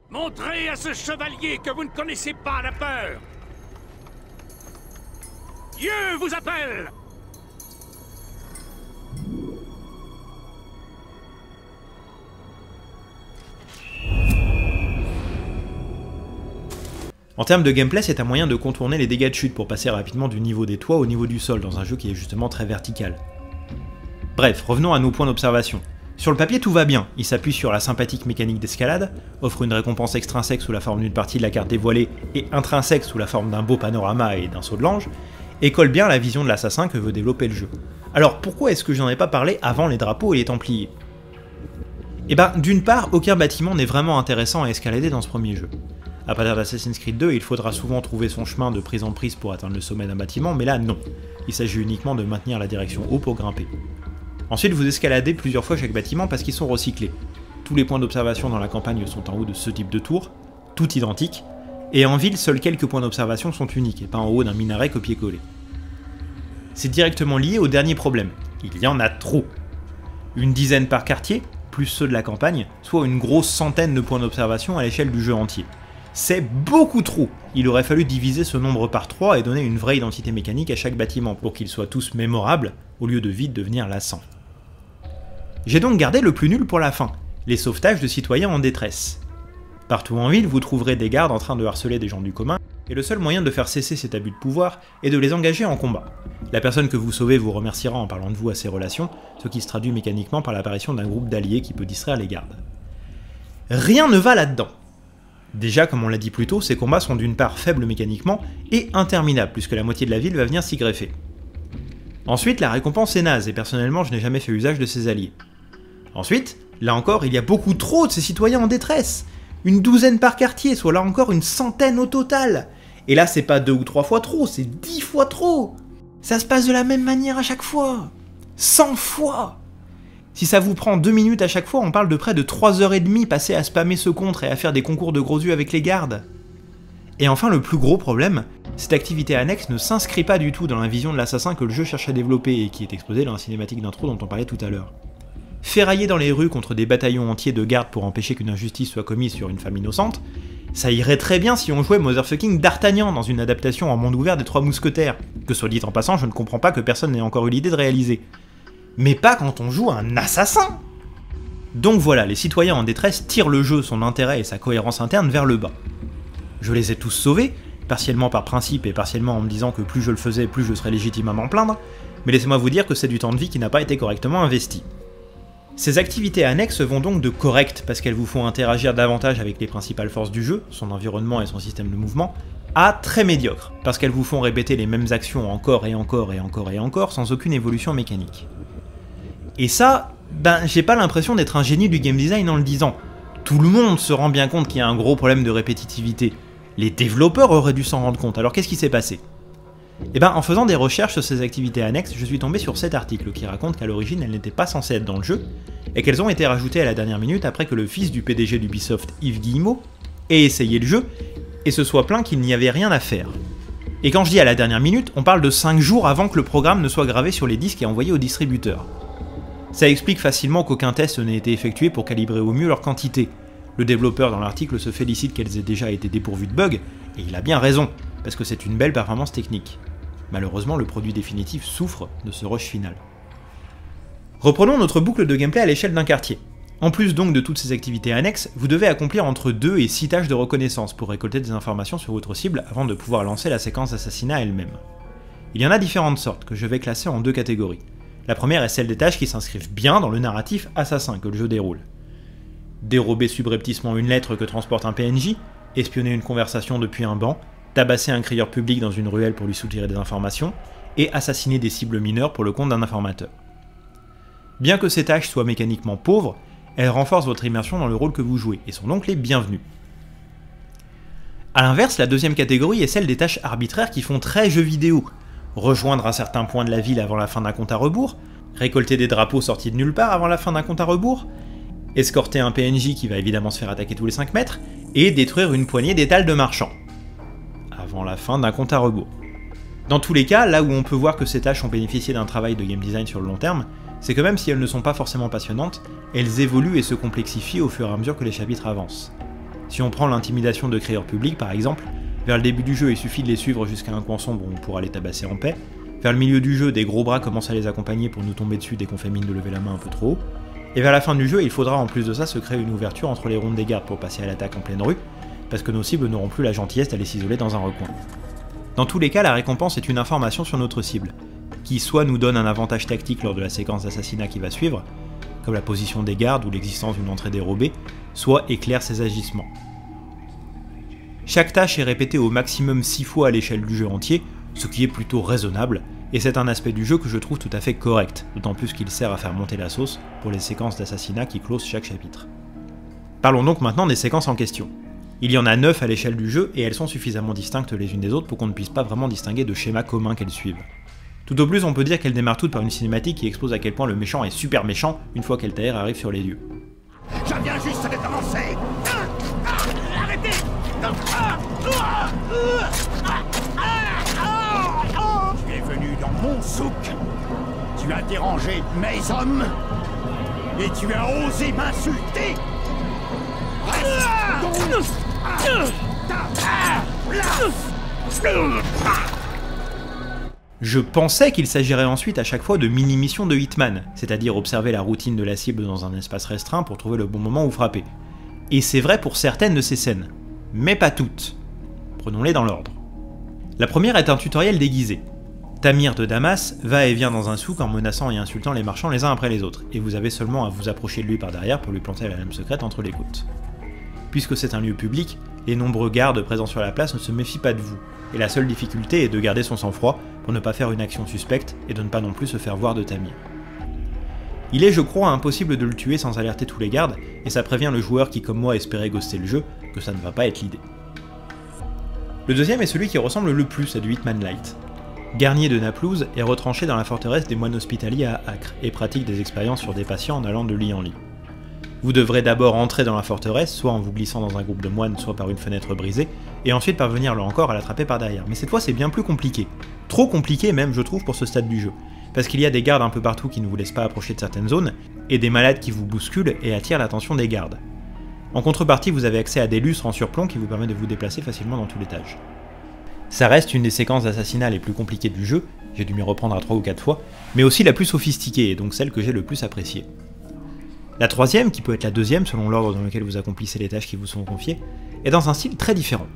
Montrez à ce chevalier que vous ne connaissez pas la peur! Dieu vous appelle! En termes de gameplay, c'est un moyen de contourner les dégâts de chute pour passer rapidement du niveau des toits au niveau du sol dans un jeu qui est justement très vertical. Bref, revenons à nos points d'observation. Sur le papier, tout va bien, il s'appuie sur la sympathique mécanique d'escalade, offre une récompense extrinsèque sous la forme d'une partie de la carte dévoilée et intrinsèque sous la forme d'un beau panorama et d'un saut de l'ange, et colle bien la vision de l'assassin que veut développer le jeu. Alors pourquoi est-ce que je n'en ai pas parlé avant les drapeaux et les templiers? Eh ben, d'une part, aucun bâtiment n'est vraiment intéressant à escalader dans ce premier jeu. À partir d'Assassin's Creed deux, il faudra souvent trouver son chemin de prise en prise pour atteindre le sommet d'un bâtiment, mais là non, il s'agit uniquement de maintenir la direction haut pour grimper. Ensuite, vous escaladez plusieurs fois chaque bâtiment parce qu'ils sont recyclés. Tous les points d'observation dans la campagne sont en haut de ce type de tour, tout identique, et en ville, seuls quelques points d'observation sont uniques et pas en haut d'un minaret copié-collé. C'est directement lié au dernier problème, il y en a trop. Une dizaine par quartier, plus ceux de la campagne, soit une grosse centaine de points d'observation à l'échelle du jeu entier. C'est beaucoup trop. Il aurait fallu diviser ce nombre par trois et donner une vraie identité mécanique à chaque bâtiment pour qu'ils soient tous mémorables, au lieu de vite devenir lassants. J'ai donc gardé le plus nul pour la fin, les sauvetages de citoyens en détresse. Partout en ville, vous trouverez des gardes en train de harceler des gens du commun, et le seul moyen de faire cesser cet abus de pouvoir est de les engager en combat. La personne que vous sauvez vous remerciera en parlant de vous à ses relations, ce qui se traduit mécaniquement par l'apparition d'un groupe d'alliés qui peut distraire les gardes. Rien ne va là-dedans. Déjà, comme on l'a dit plus tôt, ces combats sont d'une part faibles mécaniquement et interminables, puisque la moitié de la ville va venir s'y greffer. Ensuite, la récompense est naze, et personnellement je n'ai jamais fait usage de ses alliés. Ensuite, là encore, il y a beaucoup trop de ces citoyens en détresse. Une douzaine par quartier, soit là encore une centaine au total. Et là c'est pas deux ou trois fois trop, c'est dix fois trop. Ça se passe de la même manière à chaque fois. Cent fois. Si ça vous prend deux minutes à chaque fois, on parle de près de trois heures trente passées à spammer ce contre et à faire des concours de gros yeux avec les gardes. Et enfin le plus gros problème, cette activité annexe ne s'inscrit pas du tout dans la vision de l'assassin que le jeu cherche à développer et qui est exposée dans la cinématique d'intro dont on parlait tout à l'heure. Ferrailler dans les rues contre des bataillons entiers de gardes pour empêcher qu'une injustice soit commise sur une femme innocente, ça irait très bien si on jouait motherfucking d'Artagnan dans une adaptation en monde ouvert des Trois Mousquetaires, que soit dit en passant je ne comprends pas que personne n'ait encore eu l'idée de réaliser. Mais pas quand on joue un assassin. Donc voilà, les citoyens en détresse tirent le jeu, son intérêt et sa cohérence interne vers le bas. Je les ai tous sauvés, partiellement par principe et partiellement en me disant que plus je le faisais, plus je serais légitime à m'en plaindre, mais laissez-moi vous dire que c'est du temps de vie qui n'a pas été correctement investi. Ces activités annexes vont donc de correct, parce qu'elles vous font interagir davantage avec les principales forces du jeu, son environnement et son système de mouvement, à très médiocre, parce qu'elles vous font répéter les mêmes actions encore et encore et encore et encore, sans aucune évolution mécanique. Et ça, ben j'ai pas l'impression d'être un génie du game design en le disant. Tout le monde se rend bien compte qu'il y a un gros problème de répétitivité. Les développeurs auraient dû s'en rendre compte, alors qu'est-ce qui s'est passé ? Et ben en faisant des recherches sur ces activités annexes, je suis tombé sur cet article qui raconte qu'à l'origine elles n'étaient pas censées être dans le jeu, et qu'elles ont été rajoutées à la dernière minute après que le fils du P D G d'Ubisoft, Yves Guillemot, ait essayé le jeu, et se soit plaint qu'il n'y avait rien à faire. Et quand je dis à la dernière minute, on parle de cinq jours avant que le programme ne soit gravé sur les disques et envoyé au distributeur. Ça explique facilement qu'aucun test n'ait été effectué pour calibrer au mieux leur quantité. Le développeur dans l'article se félicite qu'elles aient déjà été dépourvues de bugs, et il a bien raison, parce que c'est une belle performance technique. Malheureusement, le produit définitif souffre de ce rush final. Reprenons notre boucle de gameplay à l'échelle d'un quartier. En plus donc de toutes ces activités annexes, vous devez accomplir entre deux et six tâches de reconnaissance pour récolter des informations sur votre cible avant de pouvoir lancer la séquence d'assassinat elle-même. Il y en a différentes sortes, que je vais classer en deux catégories. La première est celle des tâches qui s'inscrivent bien dans le narratif assassin que le jeu déroule. Dérober subrepticement une lettre que transporte un P N J, espionner une conversation depuis un banc, tabasser un crieur public dans une ruelle pour lui soutirer des informations, et assassiner des cibles mineures pour le compte d'un informateur. Bien que ces tâches soient mécaniquement pauvres, elles renforcent votre immersion dans le rôle que vous jouez, et sont donc les bienvenues. A l'inverse, la deuxième catégorie est celle des tâches arbitraires qui font très jeu vidéo. Rejoindre un certain point de la ville avant la fin d'un compte à rebours, récolter des drapeaux sortis de nulle part avant la fin d'un compte à rebours, escorter un P N J qui va évidemment se faire attaquer tous les cinq mètres, et détruire une poignée d'étals de marchands. Avant la fin d'un compte à rebours. Dans tous les cas, là où on peut voir que ces tâches ont bénéficié d'un travail de game design sur le long terme, c'est que même si elles ne sont pas forcément passionnantes, elles évoluent et se complexifient au fur et à mesure que les chapitres avancent. Si on prend l'intimidation de crieurs publics par exemple, vers le début du jeu il suffit de les suivre jusqu'à un coin sombre où on pourra les tabasser en paix, vers le milieu du jeu des gros bras commencent à les accompagner pour nous tomber dessus dès qu'on fait mine de lever la main un peu trop haut, et vers la fin du jeu il faudra en plus de ça se créer une ouverture entre les rondes des gardes pour passer à l'attaque en pleine rue, parce que nos cibles n'auront plus la gentillesse d'aller s'isoler dans un recoin. Dans tous les cas, la récompense est une information sur notre cible, qui soit nous donne un avantage tactique lors de la séquence d'assassinat qui va suivre, comme la position des gardes ou l'existence d'une entrée dérobée, soit éclaire ses agissements. Chaque tâche est répétée au maximum six fois à l'échelle du jeu entier, ce qui est plutôt raisonnable, et c'est un aspect du jeu que je trouve tout à fait correct, d'autant plus qu'il sert à faire monter la sauce pour les séquences d'assassinat qui closent chaque chapitre. Parlons donc maintenant des séquences en question. Il y en a neuf à l'échelle du jeu, et elles sont suffisamment distinctes les unes des autres pour qu'on ne puisse pas vraiment distinguer de schémas communs qu'elles suivent. Tout au plus, on peut dire qu'elles démarrent toutes par une cinématique qui expose à quel point le méchant est super méchant une fois qu'Altaïr arrive sur les lieux. Je viens juste de commencer. Arrêtez. Tu es venu dans mon souk. Tu as dérangé mes hommes. Et tu as osé m'insulter. Je pensais qu'il s'agirait ensuite à chaque fois de mini-missions de Hitman, c'est-à-dire observer la routine de la cible dans un espace restreint pour trouver le bon moment où frapper. Et c'est vrai pour certaines de ces scènes, mais pas toutes. Prenons-les dans l'ordre. La première est un tutoriel déguisé. Tamir de Damas va et vient dans un souk en menaçant et insultant les marchands les uns après les autres, et vous avez seulement à vous approcher de lui par derrière pour lui planter la lame secrète entre les côtes. Puisque c'est un lieu public, Les nombreux gardes présents sur la place ne se méfient pas de vous, et la seule difficulté est de garder son sang-froid pour ne pas faire une action suspecte et de ne pas non plus se faire voir de Tamir. Il est, je crois, impossible de le tuer sans alerter tous les gardes, et ça prévient le joueur qui, comme moi, espérait ghoster le jeu, que ça ne va pas être l'idée. Le deuxième est celui qui ressemble le plus à du Hitman Light. Garnier de Naplouse est retranché dans la forteresse des moines hospitaliers à Acre, et pratique des expériences sur des patients en allant de lit en lit. Vous devrez d'abord entrer dans la forteresse, soit en vous glissant dans un groupe de moines, soit par une fenêtre brisée, et ensuite parvenir là encore à l'attraper par derrière. Mais cette fois c'est bien plus compliqué. Trop compliqué même, je trouve, pour ce stade du jeu. Parce qu'il y a des gardes un peu partout qui ne vous laissent pas approcher de certaines zones, et des malades qui vous bousculent et attirent l'attention des gardes. En contrepartie, vous avez accès à des lustres en surplomb qui vous permettent de vous déplacer facilement dans tout l'étage. Ça reste une des séquences d'assassinat les plus compliquées du jeu, j'ai dû m'y reprendre à trois ou quatre fois, mais aussi la plus sophistiquée, et donc celle que j'ai le plus appréciée. La troisième, qui peut être la deuxième selon l'ordre dans lequel vous accomplissez les tâches qui vous sont confiées, est dans un style très différent.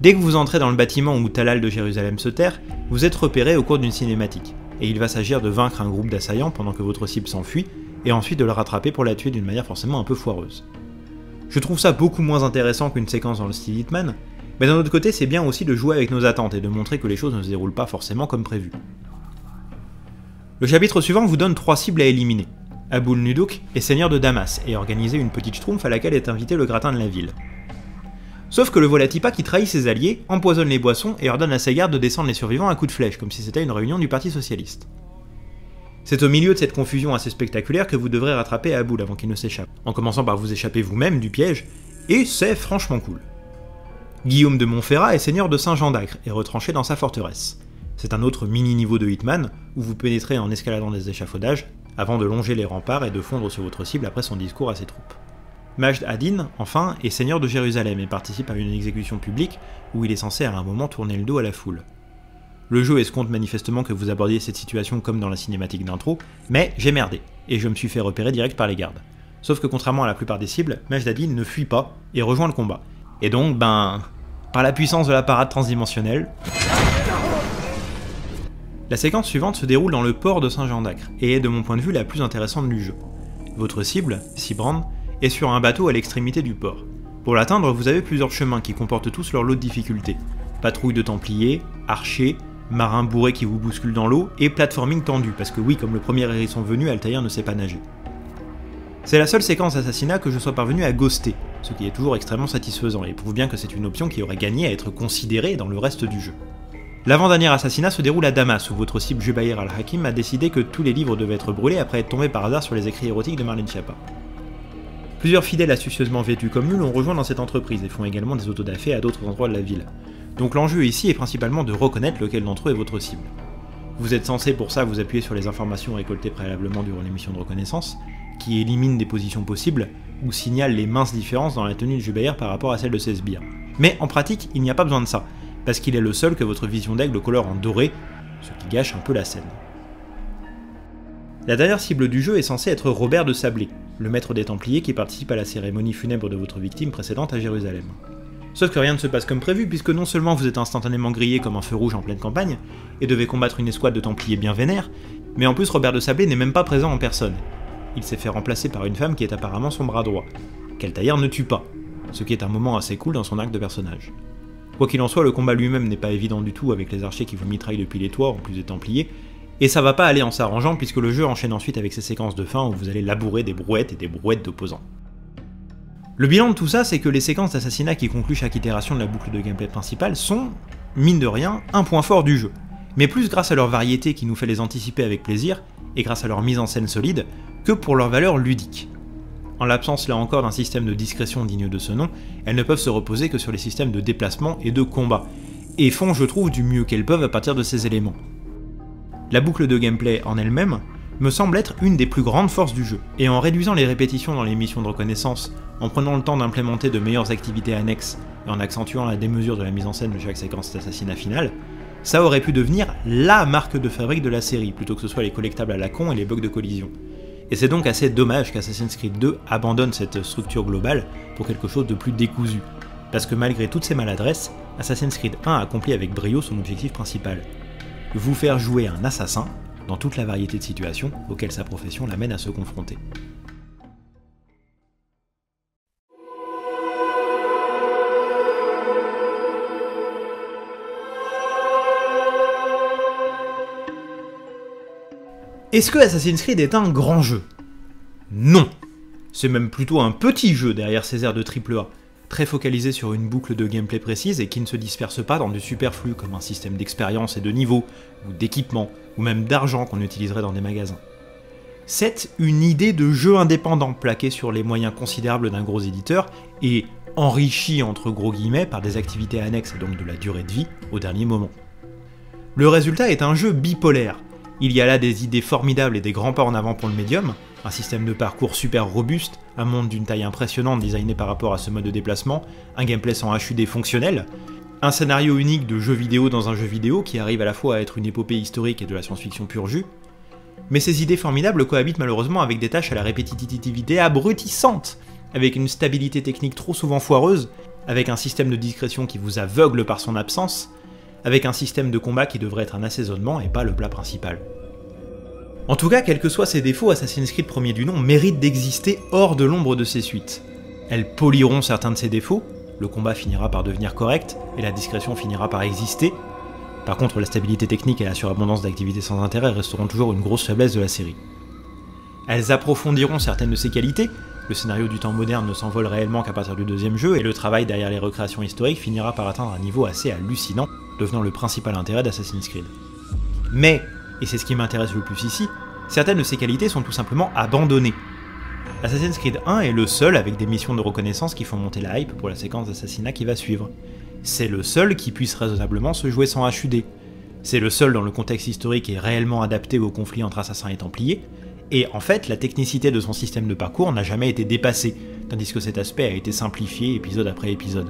Dès que vous entrez dans le bâtiment où Talal de Jérusalem se terre, vous êtes repéré au cours d'une cinématique, et il va s'agir de vaincre un groupe d'assaillants pendant que votre cible s'enfuit, et ensuite de le rattraper pour la tuer d'une manière forcément un peu foireuse. Je trouve ça beaucoup moins intéressant qu'une séquence dans le style Hitman, mais d'un autre côté c'est bien aussi de jouer avec nos attentes et de montrer que les choses ne se déroulent pas forcément comme prévu. Le chapitre suivant vous donne trois cibles à éliminer. Aboul Nuduk est seigneur de Damas et a organisé une petite schtroumpf à laquelle est invité le gratin de la ville. Sauf que le voilà Tipa qui trahit ses alliés, empoisonne les boissons et ordonne à ses gardes de descendre les survivants à coups de flèche, comme si c'était une réunion du parti socialiste. C'est au milieu de cette confusion assez spectaculaire que vous devrez rattraper Aboul avant qu'il ne s'échappe, en commençant par vous échapper vous-même du piège, et c'est franchement cool. Guillaume de Montferrat est seigneur de Saint-Jean-d'Acre et retranché dans sa forteresse. C'est un autre mini-niveau de Hitman, où vous pénétrez en escaladant des échafaudages, avant de longer les remparts et de fondre sur votre cible après son discours à ses troupes. Majd Adin, enfin, est seigneur de Jérusalem et participe à une exécution publique où il est censé à un moment tourner le dos à la foule. Le jeu escompte manifestement que vous abordiez cette situation comme dans la cinématique d'intro, mais j'ai merdé, et je me suis fait repérer direct par les gardes. Sauf que contrairement à la plupart des cibles, Majd Adin ne fuit pas et rejoint le combat. Et donc, ben... par la puissance de la parade transdimensionnelle... La séquence suivante se déroule dans le port de Saint-Jean-d'Acre, et est de mon point de vue la plus intéressante du jeu. Votre cible, Sibrand, est sur un bateau à l'extrémité du port. Pour l'atteindre, vous avez plusieurs chemins qui comportent tous leur lot de difficultés. Patrouille de Templiers, archers, marins bourrés qui vous bousculent dans l'eau, et platforming tendu, parce que oui, comme le premier hérisson venu, Altaïr ne sait pas nager. C'est la seule séquence d'assassinat que je sois parvenu à ghoster, ce qui est toujours extrêmement satisfaisant, et prouve bien que c'est une option qui aurait gagné à être considérée dans le reste du jeu. L'avant-dernier assassinat se déroule à Damas, où votre cible Jubaïr al-Hakim a décidé que tous les livres devaient être brûlés après être tombés par hasard sur les écrits érotiques de Marlène Schiappa. Plusieurs fidèles astucieusement vêtus comme nous l'ont rejoint dans cette entreprise et font également des autodafés à d'autres endroits de la ville. Donc l'enjeu ici est principalement de reconnaître lequel d'entre eux est votre cible. Vous êtes censé pour ça vous appuyer sur les informations récoltées préalablement durant les missions de reconnaissance, qui éliminent des positions possibles ou signalent les minces différences dans la tenue de Jubaïr par rapport à celle de ses sbires. Mais en pratique, il n'y a pas besoin de ça, parce qu'il est le seul que votre vision d'aigle colore en doré, ce qui gâche un peu la scène. La dernière cible du jeu est censée être Robert de Sablé, le maître des Templiers qui participe à la cérémonie funèbre de votre victime précédente à Jérusalem. Sauf que rien ne se passe comme prévu, puisque non seulement vous êtes instantanément grillé comme un feu rouge en pleine campagne, et devez combattre une escouade de Templiers bien vénères, mais en plus Robert de Sablé n'est même pas présent en personne. Il s'est fait remplacer par une femme qui est apparemment son bras droit, qu'Altaïr ne tue pas, ce qui est un moment assez cool dans son arc de personnage. Quoi qu'il en soit, le combat lui-même n'est pas évident du tout avec les archers qui vous mitraillent depuis les toits en plus des Templiers, et ça va pas aller en s'arrangeant puisque le jeu enchaîne ensuite avec ses séquences de fin où vous allez labourer des brouettes et des brouettes d'opposants. Le bilan de tout ça, c'est que les séquences d'assassinat qui concluent chaque itération de la boucle de gameplay principale sont, mine de rien, un point fort du jeu, mais plus grâce à leur variété qui nous fait les anticiper avec plaisir, et grâce à leur mise en scène solide, que pour leur valeur ludique. En l'absence là encore d'un système de discrétion digne de ce nom, elles ne peuvent se reposer que sur les systèmes de déplacement et de combat, et font, je trouve, du mieux qu'elles peuvent à partir de ces éléments. La boucle de gameplay en elle-même me semble être une des plus grandes forces du jeu, et en réduisant les répétitions dans les missions de reconnaissance, en prenant le temps d'implémenter de meilleures activités annexes, et en accentuant la démesure de la mise en scène de chaque séquence d'assassinat finale, ça aurait pu devenir LA marque de fabrique de la série, plutôt que ce soit les collectables à la con et les bugs de collision. Et c'est donc assez dommage qu'Assassin's Creed deux abandonne cette structure globale pour quelque chose de plus décousu, parce que malgré toutes ses maladresses, Assassin's Creed un accomplit avec brio son objectif principal, vous faire jouer un assassin dans toute la variété de situations auxquelles sa profession l'amène à se confronter. Est-ce que Assassin's Creed est un grand jeu? Non. C'est même plutôt un petit jeu derrière ses airs de triple A, très focalisé sur une boucle de gameplay précise et qui ne se disperse pas dans du superflu comme un système d'expérience et de niveau, ou d'équipement, ou même d'argent qu'on utiliserait dans des magasins. C'est une idée de jeu indépendant plaquée sur les moyens considérables d'un gros éditeur et enrichie entre gros guillemets par des activités annexes et donc de la durée de vie au dernier moment. Le résultat est un jeu bipolaire. Il y a là des idées formidables et des grands pas en avant pour le médium, un système de parcours super robuste, un monde d'une taille impressionnante designé par rapport à ce mode de déplacement, un gameplay sans H U D fonctionnel, un scénario unique de jeu vidéo dans un jeu vidéo qui arrive à la fois à être une épopée historique et de la science-fiction pur jus. Mais ces idées formidables cohabitent malheureusement avec des tâches à la répétitivité abrutissante, avec une stabilité technique trop souvent foireuse, avec un système de discrétion qui vous aveugle par son absence, avec un système de combat qui devrait être un assaisonnement et pas le plat principal. En tout cas, quels que soient ses défauts, Assassin's Creed premier du nom mérite d'exister hors de l'ombre de ses suites. Elles poliront certains de ses défauts, le combat finira par devenir correct, et la discrétion finira par exister. Par contre, la stabilité technique et la surabondance d'activités sans intérêt resteront toujours une grosse faiblesse de la série. Elles approfondiront certaines de ses qualités, le scénario du temps moderne ne s'envole réellement qu'à partir du deuxième jeu, et le travail derrière les recréations historiques finira par atteindre un niveau assez hallucinant, devenant le principal intérêt d'Assassin's Creed. Mais, et c'est ce qui m'intéresse le plus ici, certaines de ces qualités sont tout simplement abandonnées. Assassin's Creed un est le seul avec des missions de reconnaissance qui font monter la hype pour la séquence d'assassinat qui va suivre. C'est le seul qui puisse raisonnablement se jouer sans H U D. C'est le seul dans le contexte historique et réellement adapté au conflit entre assassins et templiers, et en fait la technicité de son système de parcours n'a jamais été dépassée, tandis que cet aspect a été simplifié épisode après épisode.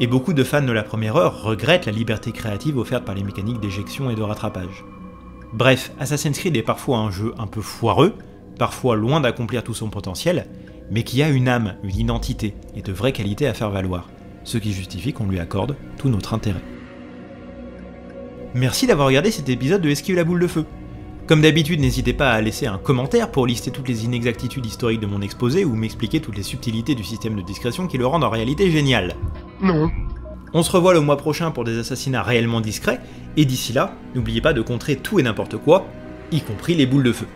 Et beaucoup de fans de la première heure regrettent la liberté créative offerte par les mécaniques d'éjection et de rattrapage. Bref, Assassin's Creed est parfois un jeu un peu foireux, parfois loin d'accomplir tout son potentiel, mais qui a une âme, une identité, et de vraies qualités à faire valoir, ce qui justifie qu'on lui accorde tout notre intérêt. Merci d'avoir regardé cet épisode de Esquive la boule de feu. Comme d'habitude, n'hésitez pas à laisser un commentaire pour lister toutes les inexactitudes historiques de mon exposé ou m'expliquer toutes les subtilités du système de discrétion qui le rendent en réalité génial. Non. On se revoit le mois prochain pour des assassinats réellement discrets, et d'ici là, n'oubliez pas de contrer tout et n'importe quoi, y compris les boules de feu.